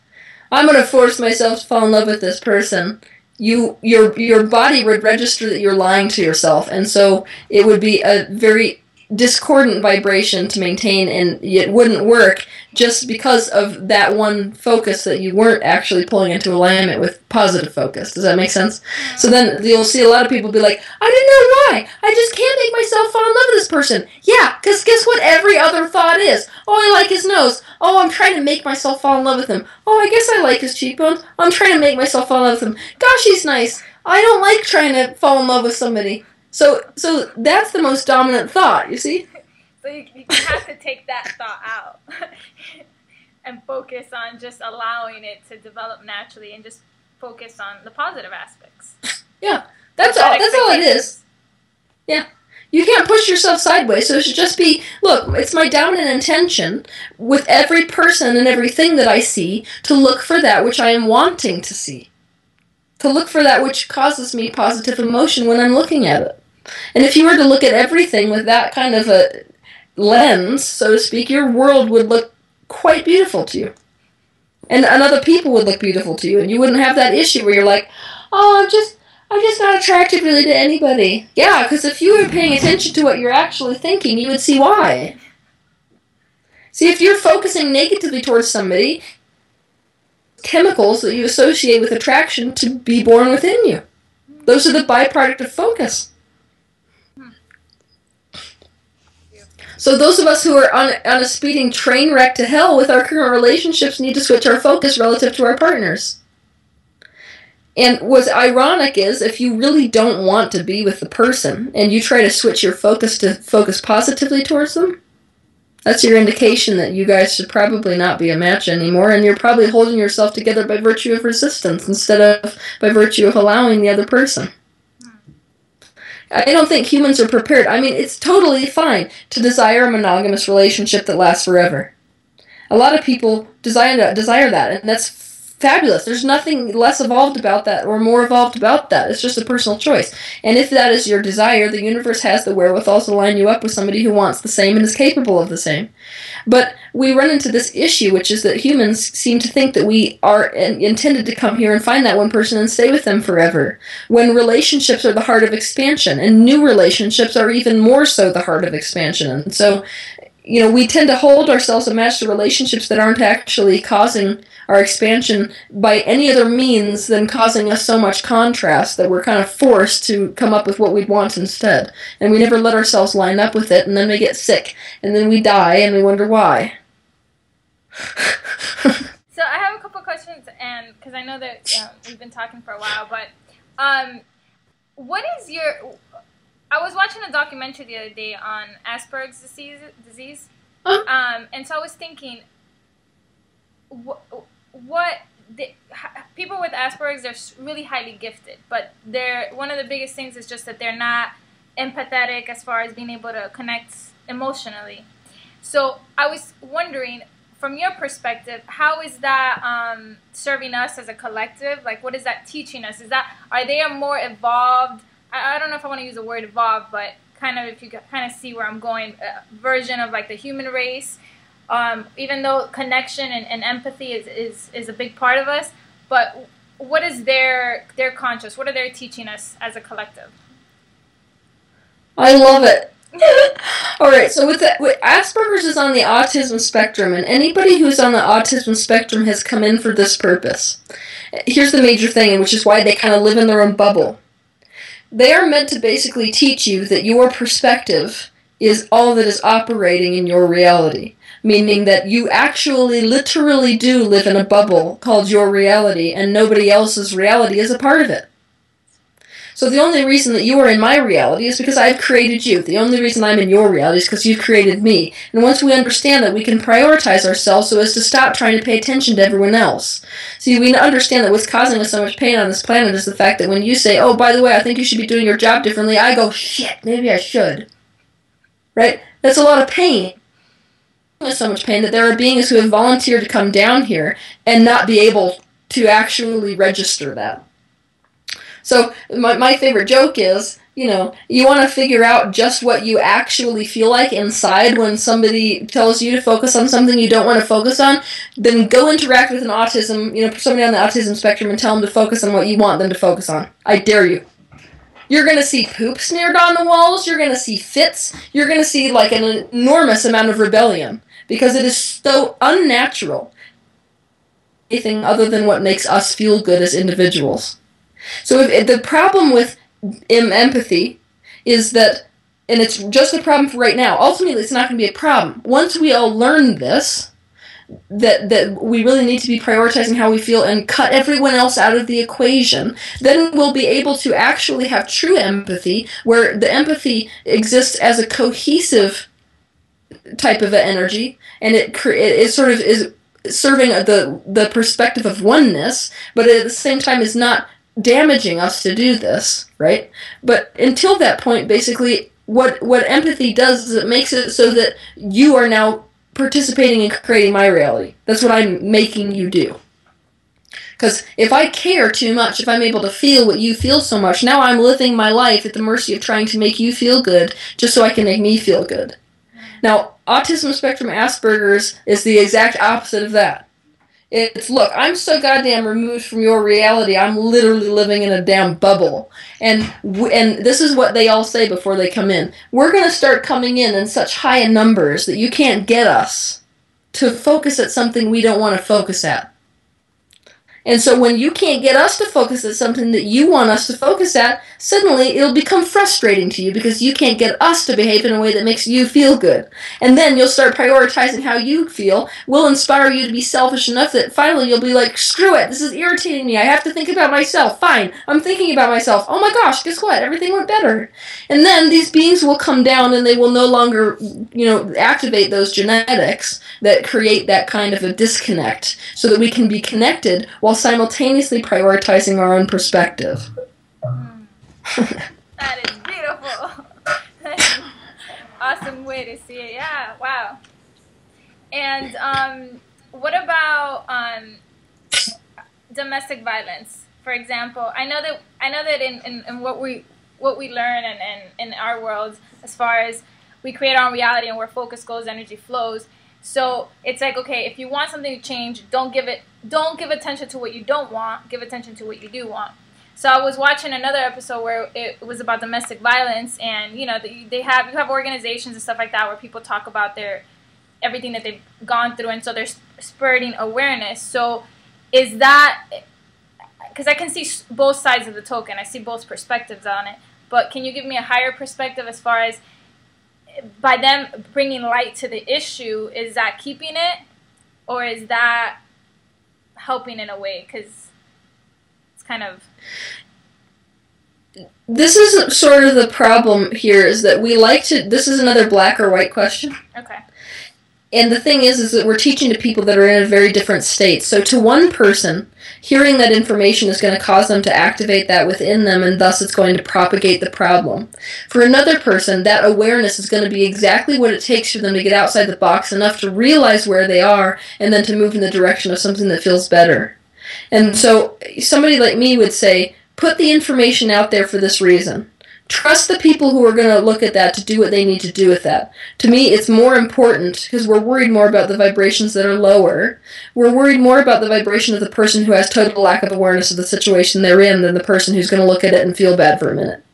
I'm going to force myself to fall in love with this person, you, your, your body would register that you're lying to yourself, and so it would be a very discordant vibration to maintain, and it wouldn't work just because of that one focus that you weren't actually pulling into alignment with positive focus. Does that make sense? So then you'll see a lot of people be like, I didn't know why. I just can't make myself fall in love with this person. Yeah, because guess what every other thought is? Oh, I like his nose. Oh, I'm trying to make myself fall in love with him. Oh, I guess I like his cheekbones. I'm trying to make myself fall in love with him. Gosh, he's nice. I don't like trying to fall in love with somebody. So, so that's the most dominant thought, you see? So you, you have to take that thought out and focus on just allowing it to develop naturally and just focus on the positive aspects. Yeah, that's, all, that's all it is. Yeah. You can't push yourself sideways, so it should just be, look, it's my dominant intention with every person and everything that I see to look for that which I am wanting to see. To look for that which causes me positive emotion when I'm looking at it. And if you were to look at everything with that kind of a lens, so to speak, your world would look quite beautiful to you. And, and other people would look beautiful to you, and you wouldn't have that issue where you're like, oh, I'm just, I'm just not attracted really to anybody. Yeah, because if you were paying attention to what you're actually thinking, you would see why. See, if you're focusing negatively towards somebody, chemicals that you associate with attraction to be born within you. Those are the byproduct of focus. So those of us who are on, on a speeding train wreck to hell with our current relationships need to switch our focus relative to our partners. And what's ironic is if you really don't want to be with the person and you try to switch your focus to focus positively towards them, that's your indication that you guys should probably not be a match anymore, and you're probably holding yourself together by virtue of resistance instead of by virtue of allowing the other person. I don't think humans are prepared. I mean, it's totally fine to desire a monogamous relationship that lasts forever. A lot of people desire, desire that, and that's fabulous. There's nothing less evolved about that or more evolved about that. It's just a personal choice. And if that is your desire, the universe has the wherewithal to line you up with somebody who wants the same and is capable of the same. But we run into this issue, which is that humans seem to think that we are intended to come here and find that one person and stay with them forever, when relationships are the heart of expansion, and new relationships are even more so the heart of expansion. And so, you know, we tend to hold ourselves and match to relationships that aren't actually causing our expansion by any other means than causing us so much contrast that we're kind of forced to come up with what we'd want instead. And we never let ourselves line up with it, and then we get sick, and then we die, and we wonder why. So I have a couple questions, and because I know that um, we've been talking for a while, but um, what is your... I was watching a documentary the other day on Asperger's disease, disease. Uh-huh. um, and so I was thinking, wh what the, ha people with Asperger's, they're really highly gifted, but they're one of the biggest things is just that they're not empathetic as far as being able to connect emotionally. So I was wondering, from your perspective, how is that um, serving us as a collective? Like, what is that teaching us? Is that are they a more evolved? I don't know if I want to use the word evolved, but kind of if you kind of see where I'm going, a version of like the human race, um, even though connection and, and empathy is, is, is a big part of us, but what is their, their conscious? What are they teaching us as a collective? I love it. All right, so with, the, with Asperger's is on the autism spectrum, and anybody who's on the autism spectrum has come in for this purpose. Here's the major thing, which is why they kind of live in their own bubble. They are meant to basically teach you that your perspective is all that is operating in your reality, meaning that you actually literally do live in a bubble called your reality, and nobody else's reality is a part of it. So the only reason that you are in my reality is because I've created you. The only reason I'm in your reality is because you've created me. And once we understand that, we can prioritize ourselves so as to stop trying to pay attention to everyone else. See, we understand that what's causing us so much pain on this planet is the fact that when you say, oh, by the way, I think you should be doing your job differently, I go, shit, maybe I should. Right? That's a lot of pain. There's so much pain that there are beings who have volunteered to come down here and not be able to actually register that. So my, my favorite joke is, you know, you want to figure out just what you actually feel like inside when somebody tells you to focus on something you don't want to focus on, then go interact with an autism, you know, somebody on the autism spectrum and tell them to focus on what you want them to focus on. I dare you. You're going to see poop smeared on the walls. You're going to see fits. You're going to see like an enormous amount of rebellion because it is so unnatural. Anything other than what makes us feel good as individuals. So if, the problem with empathy is that, and it's just the problem for right now, ultimately it's not going to be a problem. Once we all learn this, that, that we really need to be prioritizing how we feel and cut everyone else out of the equation, then we'll be able to actually have true empathy, where the empathy exists as a cohesive type of energy, and it, it, it sort of is serving the, the perspective of oneness, but at the same time is not damaging us to do this, right? But until that point, basically, what what empathy does is it makes it so that you are now participating in creating my reality. That's what I'm making you do. Because if I care too much, if I'm able to feel what you feel so much, now I'm living my life at the mercy of trying to make you feel good just so I can make me feel good. Now, autism spectrum Asperger's is the exact opposite of that. It's, look, I'm so goddamn removed from your reality, I'm literally living in a damn bubble. And w and this is what they all say before they come in. We're going to start coming in in such high numbers that you can't get us to focus at something we don't want to focus at. And so when you can't get us to focus at something that you want us to focus at, suddenly it'll become frustrating to you because you can't get us to behave in a way that makes you feel good. And then you'll start prioritizing how you feel. We'll inspire you to be selfish enough that finally you'll be like, screw it, this is irritating me, I have to think about myself, fine, I'm thinking about myself, oh my gosh, guess what, everything went better. And then these beings will come down and they will no longer, you know, activate those genetics that create that kind of a disconnect so that we can be connected while simultaneously prioritizing our own perspective. Mm. That is beautiful. awesome way to see it. Yeah, wow. And um, what about um, domestic violence, for example? I know that I know that in, in, in what we what we learn and in, in, in our world, as far as we create our own reality and where focus goes, energy flows. So it's like, okay, if you want something to change, don't give it don't give attention to what you don't want. Give attention to what you do want. So I was watching another episode where it was about domestic violence, and you know they have you have organizations and stuff like that where people talk about their everything that they've gone through, and so they're spurting awareness. So is that, because I can see both sides of the token, I see both perspectives on it, but can you give me a higher perspective as far as by them bringing light to the issue, is that keeping it or is that helping in a way? Because it's kind of... This is sort of the problem here, is that we like to... This is another black or white question. Okay. And the thing is, is that we're teaching to people that are in a very different state. So to one person, hearing that information is going to cause them to activate that within them, and thus it's going to propagate the problem. For another person, that awareness is going to be exactly what it takes for them to get outside the box enough to realize where they are, and then to move in the direction of something that feels better. And so somebody like me would say, put the information out there for this reason. Trust the people who are going to look at that to do what they need to do with that. To me, it's more important because we're worried more about the vibrations that are lower. We're worried more about the vibration of the person who has total lack of awareness of the situation they're in than the person who's going to look at it and feel bad for a minute.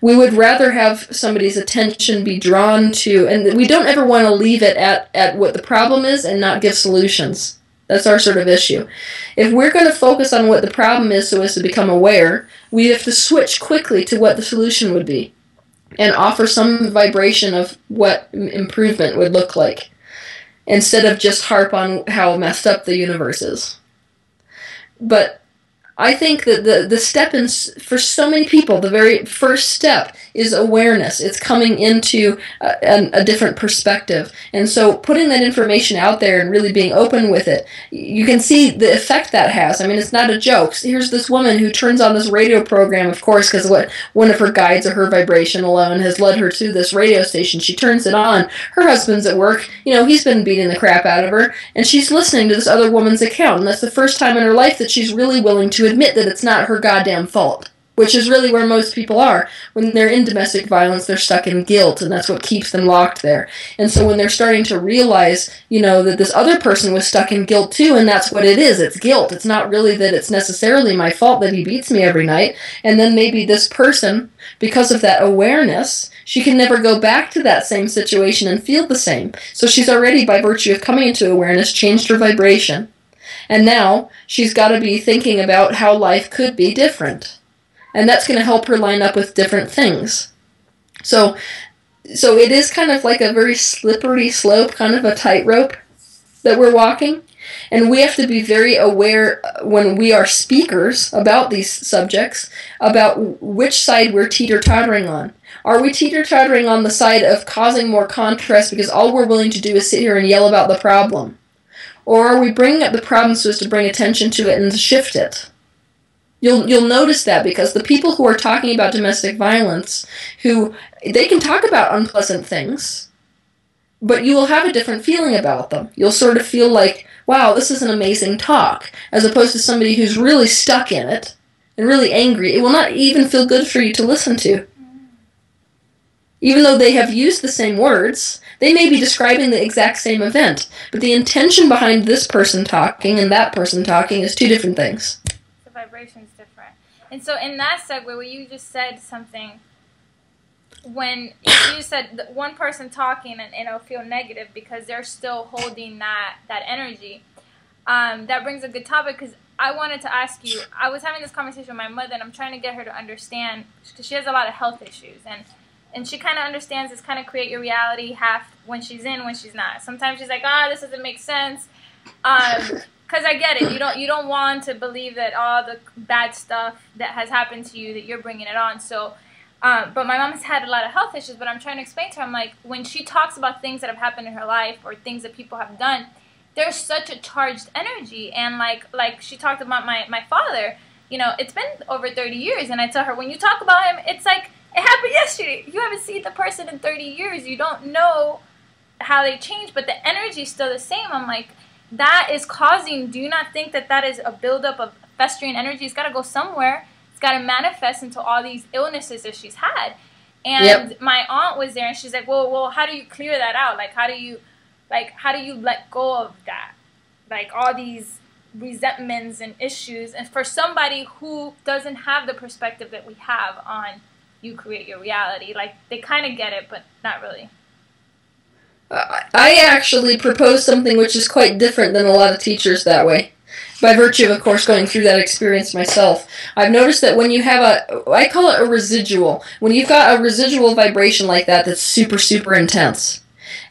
We would rather have somebody's attention be drawn to, and we don't ever want to leave it at, at what the problem is and not give solutions. That's our sort of issue. If we're going to focus on what the problem is so as to become aware, we have to switch quickly to what the solution would be and offer some vibration of what improvement would look like instead of just harp on how messed up the universe is. But I think that the, the step in, for so many people, the very first step is awareness. It's coming into a, a, a different perspective. And so putting that information out there and really being open with it, you can see the effect that has. I mean, it's not a joke. Here's this woman who turns on this radio program, of course, because what one of her guides or her vibration alone has led her to this radio station. She turns it on. Her husband's at work. You know, he's been beating the crap out of her. And she's listening to this other woman's account. And that's the first time in her life that she's really willing to admit that it's not her goddamn fault, which is really where most people are. When they're in domestic violence, they're stuck in guilt, and that's what keeps them locked there. And so when they're starting to realize, you know, that this other person was stuck in guilt too, and that's what it is, it's guilt. It's not really that it's necessarily my fault that he beats me every night. And then maybe this person, because of that awareness, she can never go back to that same situation and feel the same. So she's already, by virtue of coming into awareness, changed her vibration. And now she's got to be thinking about how life could be different. And that's going to help her line up with different things. So so it is kind of like a very slippery slope, kind of a tightrope that we're walking. And we have to be very aware when we are speakers about these subjects, about which side we're teeter-tottering on. Are we teeter-tottering on the side of causing more contrast because all we're willing to do is sit here and yell about the problem? Or are we bringing up the problem so as to bring attention to it and to shift it? You'll, you'll notice that because the people who are talking about domestic violence, who they can talk about unpleasant things, but you will have a different feeling about them. You'll sort of feel like, wow, this is an amazing talk, as opposed to somebody who's really stuck in it and really angry. It will not even feel good for you to listen to. Even though they have used the same words, they may be describing the exact same event, but the intention behind this person talking and that person talking is two different things. The vibration's different. And so in that segue where you just said something, when you said that one person talking and, and it'll feel negative because they're still holding that, that energy, um, that brings a good topic because I wanted to ask you, I was having this conversation with my mother and I'm trying to get her to understand because she has a lot of health issues and And she kind of understands this kind of create your reality half when she's in, when she's not. Sometimes she's like, ah, oh, this doesn't make sense. Um, because I get it. You don't, you don't want to believe that all the bad stuff that has happened to you, that you're bringing it on. So, um, but my mom has had a lot of health issues, but I'm trying to explain to her, I'm like, when she talks about things that have happened in her life or things that people have done, there's such a charged energy. And like, like she talked about my, my father, you know, it's been over thirty years. And I tell her, when you talk about him, it's like, It happened yesterday. You haven't seen the person in thirty years. You don't know how they changed, but the energy is still the same. I'm like, that is causing, do you not think that that is a buildup of festering energy? It's got to go somewhere. It's got to manifest into all these illnesses that she's had. And yep. my aunt was there, and she's like, well, well, how do you clear that out? Like, how do you, like, how do you let go of that? Like, all these resentments and issues. And for somebody who doesn't have the perspective that we have on you create your reality, like, they kind of get it, but not really. Uh, I actually propose something which is quite different than a lot of teachers that way. By virtue of, of course, going through that experience myself, I've noticed that when you have a, I call it a residual, when you've got a residual vibration like that that's super, super intense,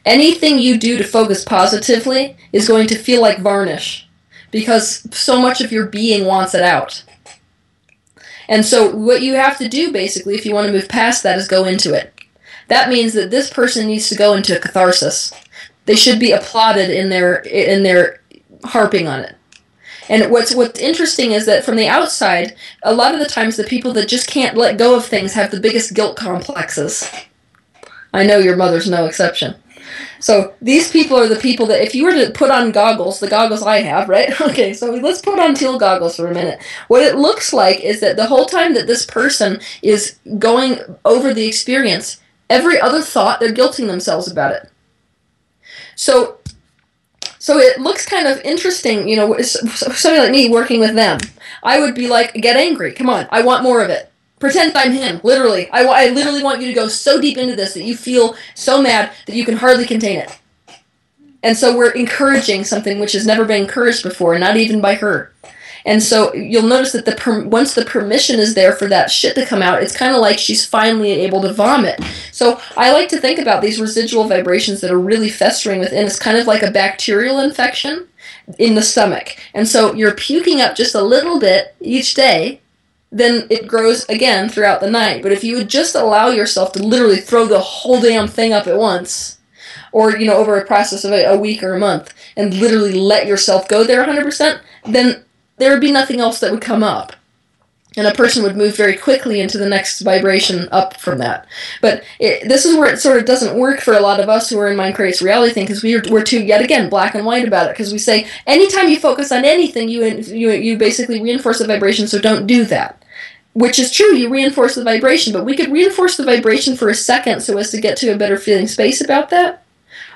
anything you do to focus positively is going to feel like varnish, because so much of your being wants it out. And so what you have to do, basically, if you want to move past that, is go into it. That means that this person needs to go into a catharsis. They should be applauded in their, in their harping on it. And what's, what's interesting is that from the outside, a lot of the times the people that just can't let go of things have the biggest guilt complexes. I know your mother's no exception. So these people are the people that, if you were to put on goggles, the goggles I have, right? Okay, so let's put on teal goggles for a minute. What it looks like is that the whole time that this person is going over the experience, every other thought, they're guilting themselves about it. So... So it looks kind of interesting, you know, somebody like me working with them. I would be like, get angry, come on, I want more of it. Pretend I'm him, literally. I, I literally want you to go so deep into this that you feel so mad that you can hardly contain it. And so we're encouraging something which has never been encouraged before, not even by her. And so you'll notice that the per once the permission is there for that shit to come out, it's kind of like she's finally able to vomit. So I like to think about these residual vibrations that are really festering within. It's kind of like a bacterial infection in the stomach. And so you're puking up just a little bit each day, then it grows again throughout the night. But if you would just allow yourself to literally throw the whole damn thing up at once, or, you know, over a process of a, a week or a month, and literally let yourself go there one hundred percent, then there would be nothing else that would come up. And a person would move very quickly into the next vibration up from that. But it, this is where it sort of doesn't work for a lot of us who are in Mind Creates Reality thing, because we are, we're too, yet again, black and white about it. Because we say, anytime you focus on anything, you, you, you basically reinforce the vibration, so don't do that. Which is true, you reinforce the vibration, but we could reinforce the vibration for a second so as to get to a better feeling space about that.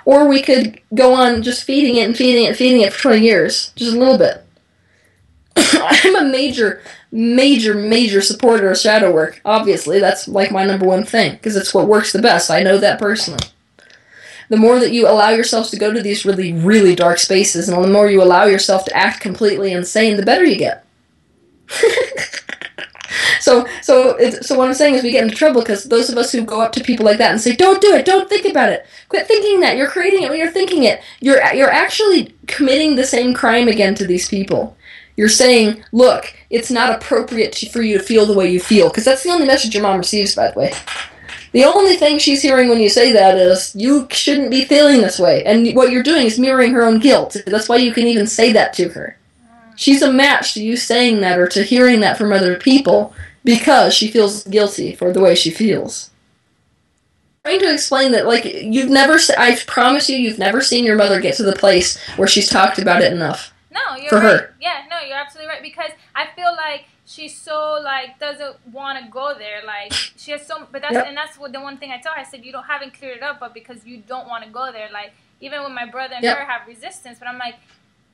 Or we could go on just feeding it and feeding it and feeding it for twenty years, just a little bit. I'm a major, major, major supporter of shadow work. Obviously, that's like my number one thing, because it's what works the best. I know that personally. The more that you allow yourself to go to these really, really dark spaces, and the more you allow yourself to act completely insane, the better you get. So, so, it's, so what I'm saying is we get into trouble, because those of us who go up to people like that and say, don't do it, don't think about it, quit thinking that, you're creating it when you're thinking it, you're, you're actually committing the same crime again to these people. You're saying, look, it's not appropriate to, for you to feel the way you feel. Because that's the only message your mom receives, by the way. The only thing she's hearing when you say that is, you shouldn't be feeling this way. And what you're doing is mirroring her own guilt. That's why you can even say that to her. She's a match to you saying that or to hearing that from other people, because she feels guilty for the way she feels. I'm trying to explain that, like, you've never, I promise you, you've never seen your mother get to the place where she's talked about it enough. No, you're for right. Her. Yeah, no, you're absolutely right, because I feel like she so like doesn't want to go there. Like she has so, but that's yep. and that's what the one thing I told her. I said you don't haven't cleared it up, but because you don't want to go there. Like even when my brother and yep. her have resistance, but I'm like,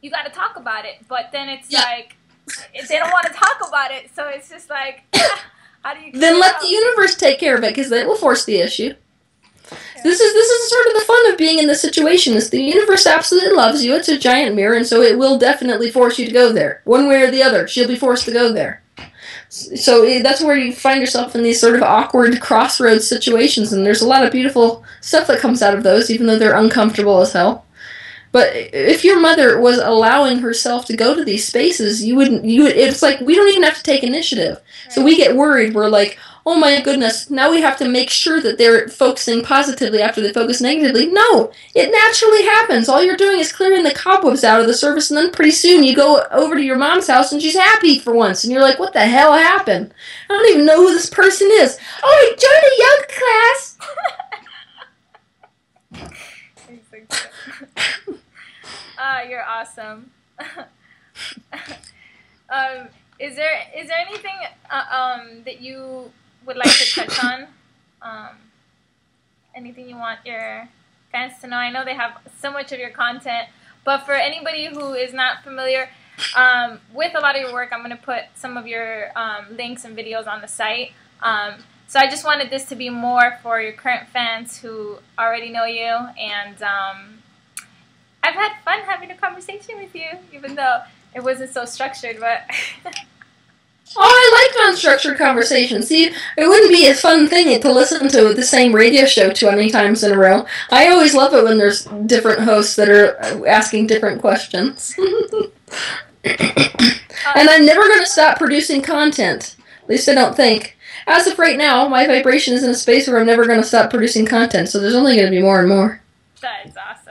you got to talk about it. But then it's yep. like they don't want to talk about it, so it's just like how do you? Then let the universe take care of it, because they will force the issue. This is this is sort of the fun of being in this situation. Is the universe absolutely loves you. It's a giant mirror, and so it will definitely force you to go there. One way or the other, she'll be forced to go there. So that's where you find yourself in these sort of awkward crossroads situations, and there's a lot of beautiful stuff that comes out of those, even though they're uncomfortable as hell. But if your mother was allowing herself to go to these spaces, you wouldn't, you would, it's like we don't even have to take initiative. Right. So we get worried. We're like, oh my goodness, now we have to make sure that they're focusing positively after they focus negatively. No, it naturally happens. All you're doing is clearing the cobwebs out of the surface, and then pretty soon you go over to your mom's house and she's happy for once, and you're like, what the hell happened? I don't even know who this person is. Oh, I joined a yoga class. Ah, oh, you're awesome. um, is there is there anything uh, um that you would like to touch on? Um, anything you want your fans to know? I know they have so much of your content, but for anybody who is not familiar um, with a lot of your work, I'm gonna put some of your um, links and videos on the site. Um, so I just wanted this to be more for your current fans who already know you, and um, I've had fun having a conversation with you, even though it wasn't so structured, but... Oh, I like unstructured conversations. See, it wouldn't be a fun thing to listen to the same radio show too many times in a row. I always love it when there's different hosts that are asking different questions. And I'm never going to stop producing content. At least I don't think. As of right now, my vibration is in a space where I'm never going to stop producing content, so there's only going to be more and more. That is awesome.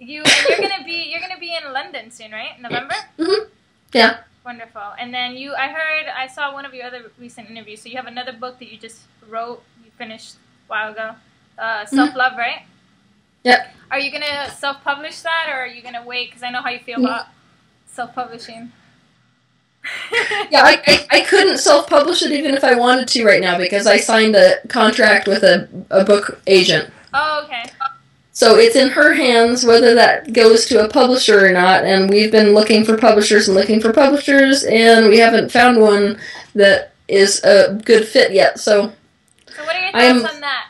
You and you're gonna be you're gonna be in London soon, right? November? Mm-hmm. Yeah. Wonderful. And then you, I heard, I saw one of your other recent interviews. So you have another book that you just wrote, you finished a while ago. Uh, self love, mm-hmm. right? Yep. Are you gonna self publish that, or are you gonna wait? Because I know how you feel about self publishing. Yeah, I, I, I couldn't self-publish it even if I wanted to right now, because I signed a contract with a a book agent. Oh, okay. So it's in her hands whether that goes to a publisher or not, and we've been looking for publishers and looking for publishers, and we haven't found one that is a good fit yet. So, so what are your thoughts I'm, on that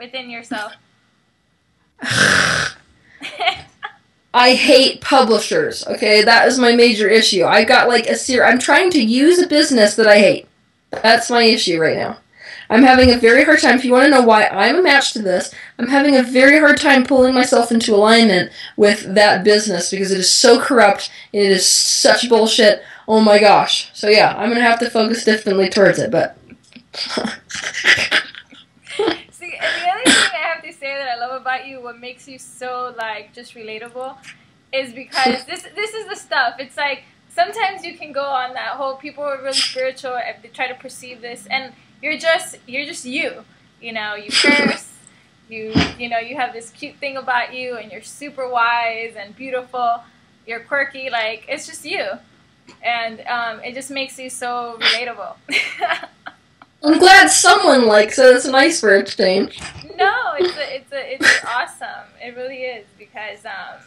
within yourself? I hate publishers, okay? That is my major issue. I've got like a ser- I'm trying to use a business that I hate. That's my issue right now. I'm having a very hard time, if you want to know why I'm a match to this, I'm having a very hard time pulling myself into alignment with that business because it is so corrupt and it is such bullshit. Oh my gosh. So yeah, I'm going to have to focus differently towards it, but... See, and the other thing I have to say that I love about you, what makes you so, like, just relatable, is because this, this is the stuff. It's like, sometimes you can go on that whole, people are really spiritual, and they try to perceive this, and... You're just, you're just you, you know, you curse, you, you know, you have this cute thing about you, and you're super wise and beautiful, you're quirky, like, it's just you, and um, it just makes you so relatable. I'm glad someone likes it, it's nice for a change. No, it's, a, it's, a, it's awesome, it really is, because um,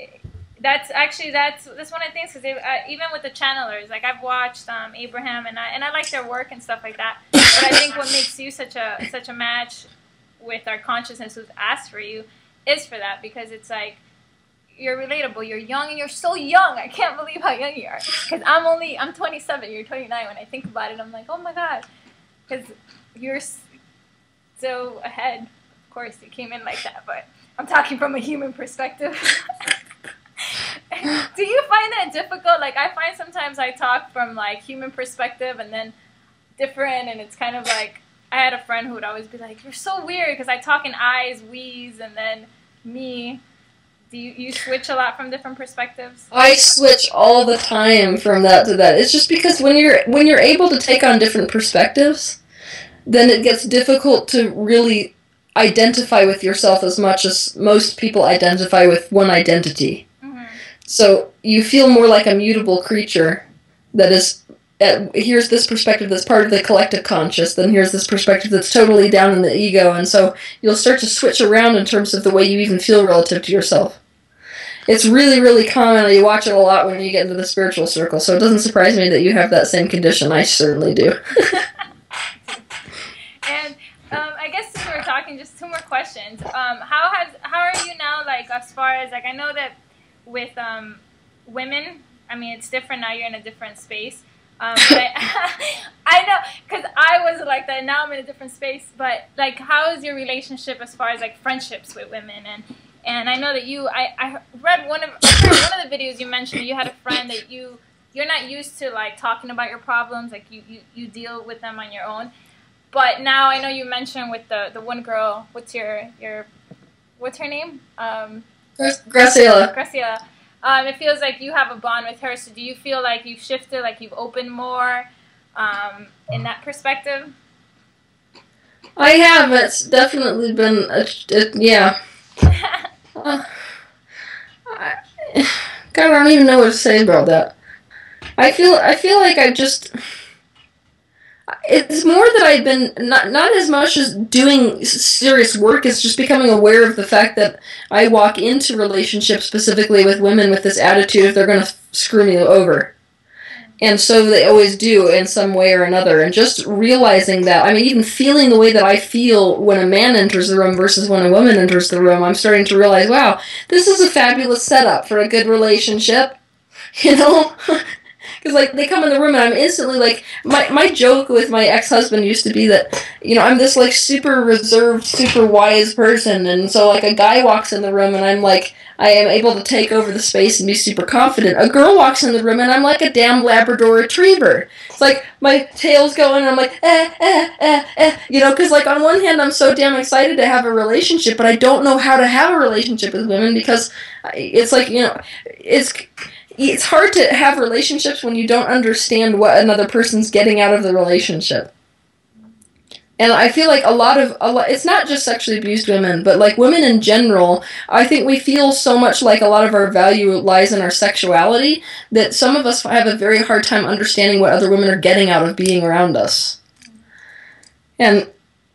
it, that's actually, that's, that's one of the things, because uh, even with the channelers, like, I've watched um, Abraham, and I, and I like their work and stuff like that. But I think what makes you such a such a match with our consciousness, who's asked for you, is for that, because it's like you're relatable. You're young, and you're so young. I can't believe how young you are. Because I'm only I'm twenty-seven. You're twenty-nine. When I think about it, I'm like, oh my god, because you're so ahead. Of course, you came in like that, but I'm talking from a human perspective. Do you find that difficult? Like I find sometimes I talk from like human perspective, and then. Different, and it's kind of like I had a friend who would always be like, "You're so weird," because I talk in I's, we's, and then me. Do you, you switch a lot from different perspectives? I switch all the time from that to that. It's just because when you're when you're able to take on different perspectives, then it gets difficult to really identify with yourself as much as most people identify with one identity. Mm-hmm. So you feel more like a mutable creature that is. At, here's this perspective that's part of the collective conscious, then here's this perspective that's totally down in the ego, and so you'll start to switch around in terms of the way you even feel relative to yourself. It's really, really common, you watch it a lot when you get into the spiritual circle, so it doesn't surprise me that you have that same condition. I certainly do. And um, I guess since we're talking, just two more questions. Um, how has how are you now, like, as far as, like, I know that with um, women, I mean, it's different now, you're in a different space. Um, but I, I know, because I was like that, now I'm in a different space, but like how is your relationship as far as like friendships with women and And I know that you, I, I read one of one of the videos you mentioned, you had a friend that you, you're not used to like talking about your problems, like you, you, you deal with them on your own. But now I know you mentioned with the, the one girl, what's your, your, what's her name? Um, Graciela. Graciela. Um, it feels like you have a bond with her, so do you feel like you've shifted, like you've opened more um, in that perspective? I have. It's definitely been, a, it, yeah. Uh, I, God, I don't even know what to say about that. I feel, I feel like I just, it's more that I've been, not, not as much as doing serious work, it's just becoming aware of the fact that I walk into relationships specifically with women with this attitude of they're going to screw me over. And so they always do in some way or another. And just realizing that, I mean, even feeling the way that I feel when a man enters the room versus when a woman enters the room, I'm starting to realize, wow, this is a fabulous setup for a good relationship, you know? Because, like, they come in the room and I'm instantly, like, my, my joke with my ex-husband used to be that, you know, I'm this, like, super reserved, super wise person. And so, like, a guy walks in the room and I'm, like, I am able to take over the space and be super confident. A girl walks in the room and I'm like a damn Labrador Retriever. It's like my tail's going and I'm like, eh, eh, eh, eh. You know, because like on one hand I'm so damn excited to have a relationship, but I don't know how to have a relationship with women because it's like, you know, it's... It's hard to have relationships when you don't understand what another person's getting out of the relationship. And I feel like a lot of, a lot, it's not just sexually abused women, but like women in general, I think we feel so much like a lot of our value lies in our sexuality that some of us have a very hard time understanding what other women are getting out of being around us. And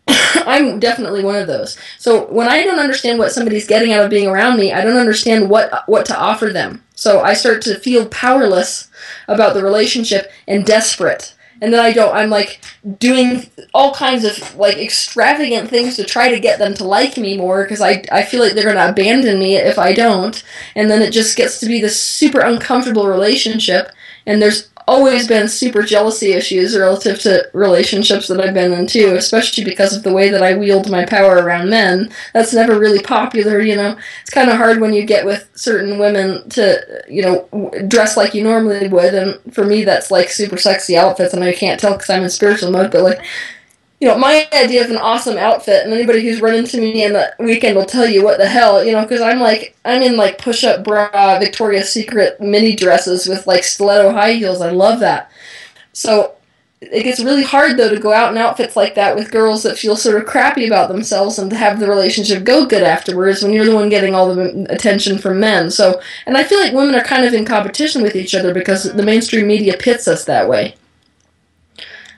I'm definitely one of those. So when I don't understand what somebody's getting out of being around me, I don't understand what what to offer them. So I start to feel powerless about the relationship and desperate. And then I don't, I'm like doing all kinds of like extravagant things to try to get them to like me more because I, I feel like they're going to abandon me if I don't. And then it just gets to be this super uncomfortable relationship. And there's always been super jealousy issues relative to relationships that I've been in too, especially because of the way that I wield my power around men. That's never really popular, you know. It's kind of hard when you get with certain women to, you know, dress like you normally would, and for me that's like super sexy outfits, and I can't tell because I'm in spiritual mode, but like, you know, my idea of an awesome outfit, and anybody who's run into me in the weekend will tell you what the hell, you know, because I'm like, I'm in like push-up bra, Victoria's Secret mini dresses with like stiletto high heels. I love that. So it gets really hard, though, to go out in outfits like that with girls that feel sort of crappy about themselves and to have the relationship go good afterwards when you're the one getting all the attention from men. So, and I feel like women are kind of in competition with each other because the mainstream media pits us that way.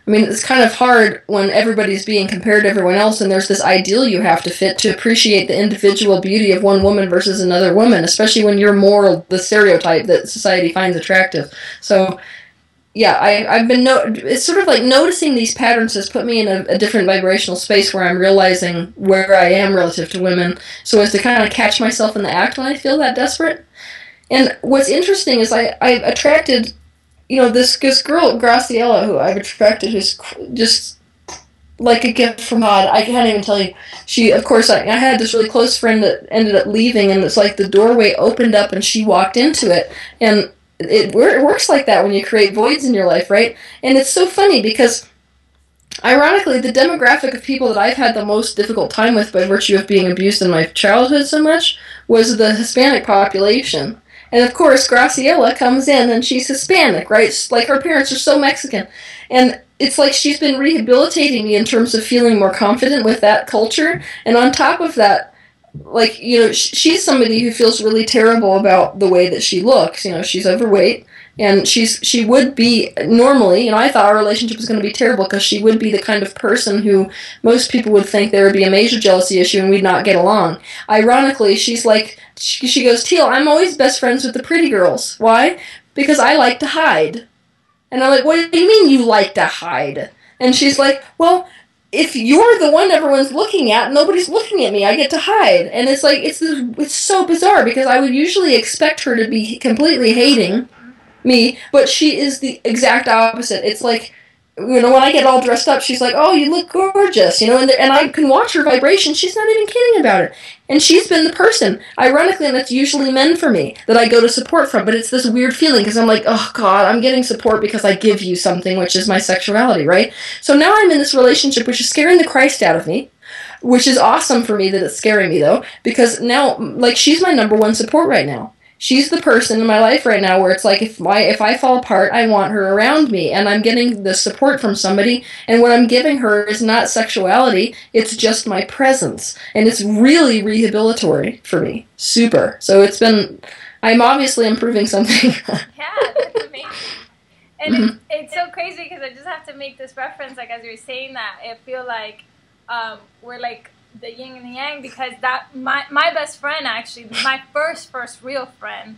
I mean, it's kind of hard when everybody's being compared to everyone else and there's this ideal you have to fit to appreciate the individual beauty of one woman versus another woman, especially when you're more the stereotype that society finds attractive. So, yeah, I, I've been no- it's sort of like noticing these patterns has put me in a, a different vibrational space where I'm realizing where I am relative to women, so as to kind of catch myself in the act when I feel that desperate. And what's interesting is I, I've attracted... You know, this, this girl, Graciela, who I've attracted, who's just like a gift from God. I can't even tell you. She, of course, I, I had this really close friend that ended up leaving, and it's like the doorway opened up and she walked into it. And it, it works like that when you create voids in your life, right? And it's so funny because, ironically, the demographic of people that I've had the most difficult time with by virtue of being abused in my childhood so much was the Hispanic population. And, of course, Graciela comes in, and she's Hispanic, right? Like, her parents are so Mexican. And it's like she's been rehabilitating me in terms of feeling more confident with that culture. And on top of that, like, you know, she's somebody who feels really terrible about the way that she looks. You know, she's overweight. And she's she would be, normally, you know, I thought our relationship was going to be terrible because she would be the kind of person who most people would think there would be a major jealousy issue and we'd not get along. Ironically, she's like, she, she goes, Teal, I'm always best friends with the pretty girls. Why? Because I like to hide. And I'm like, what do you mean you like to hide? And she's like, well, if you're the one everyone's looking at, nobody's looking at me. I get to hide. And it's like, it's, it's so bizarre because I would usually expect her to be completely hating me, but she is the exact opposite. It's like you know, when I get all dressed up, she's like, oh, you look gorgeous, you know, and, the, and I can watch her vibration. She's not even kidding about it. And she's been the person, ironically, and that's usually men for me, that I go to support from. But it's this weird feeling because I'm like, oh, God, I'm getting support because I give you something, which is my sexuality, right? So now I'm in this relationship which is scaring the Christ out of me, which is awesome for me that it's scaring me, though, because now, like, she's my number one support right now. She's the person in my life right now where it's like, if I, if I fall apart, I want her around me, and I'm getting the support from somebody, and what I'm giving her is not sexuality, it's just my presence, and it's really rehabilitatory for me. Super. So it's been, I'm obviously improving something. Yeah, that's amazing. And mm-hmm. it's, it's so crazy because I just have to make this reference, like, as you were saying that, I feel like um, we're like, the yin and the yang, because that my my best friend, actually my first first real friend,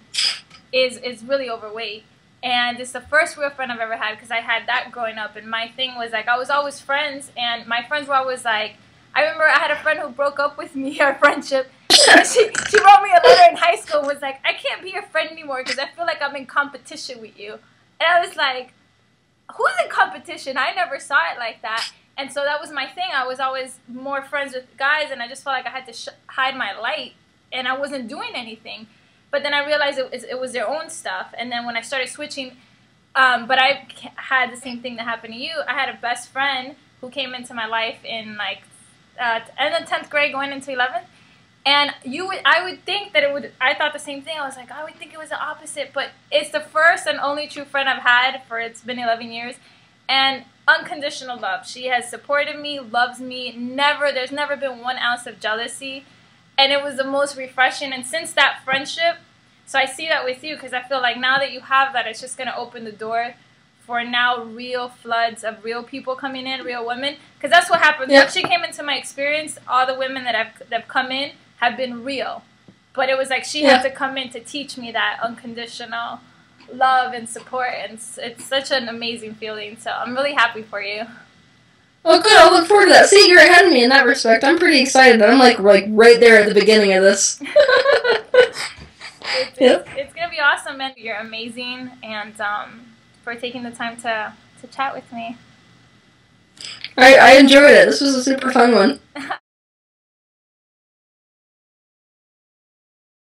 is is really overweight, and it's the first real friend I've ever had, because I had that growing up, and my thing was like I was always friends, and my friends were always like, I remember I had a friend who broke up with me, our friendship, and she, she wrote me a letter in high school and was like, I can't be your friend anymore because I feel like I'm in competition with you. And I was like, who's in competition? I never saw it like that. And so that was my thing. I was always more friends with guys, and I just felt like I had to sh hide my light, and I wasn't doing anything. But then I realized it, it was their own stuff. And then when I started switching, um, but I had the same thing that happened to you. I had a best friend who came into my life in like uh, end of tenth grade, going into eleventh, and you would I would think that it would. I thought the same thing. I was like, I would think it was the opposite, but it's the first and only true friend I've had for it's been eleven years, and. Unconditional love. She has supported me, loves me, never, there's never been one ounce of jealousy, and it was the most refreshing. And since that friendship, so I see that with you, because I feel like now that you have that, it's just going to open the door for now real floods of real people coming in, real women, because that's what happened. Yep. When she came into my experience, all the women that have that have come in have been real, but it was like she yep. had to come in to teach me that unconditional love and support, and it's such an amazing feeling, so I'm really happy for you. Oh, good, I'll look forward to that. See, you're ahead of me in that respect. I'm pretty excited. I'm like, like right there at the beginning of this. it's, yep. it's, it's gonna be awesome, and you're amazing, and um, for taking the time to, to chat with me. Alright, I enjoyed it. This was a super fun one.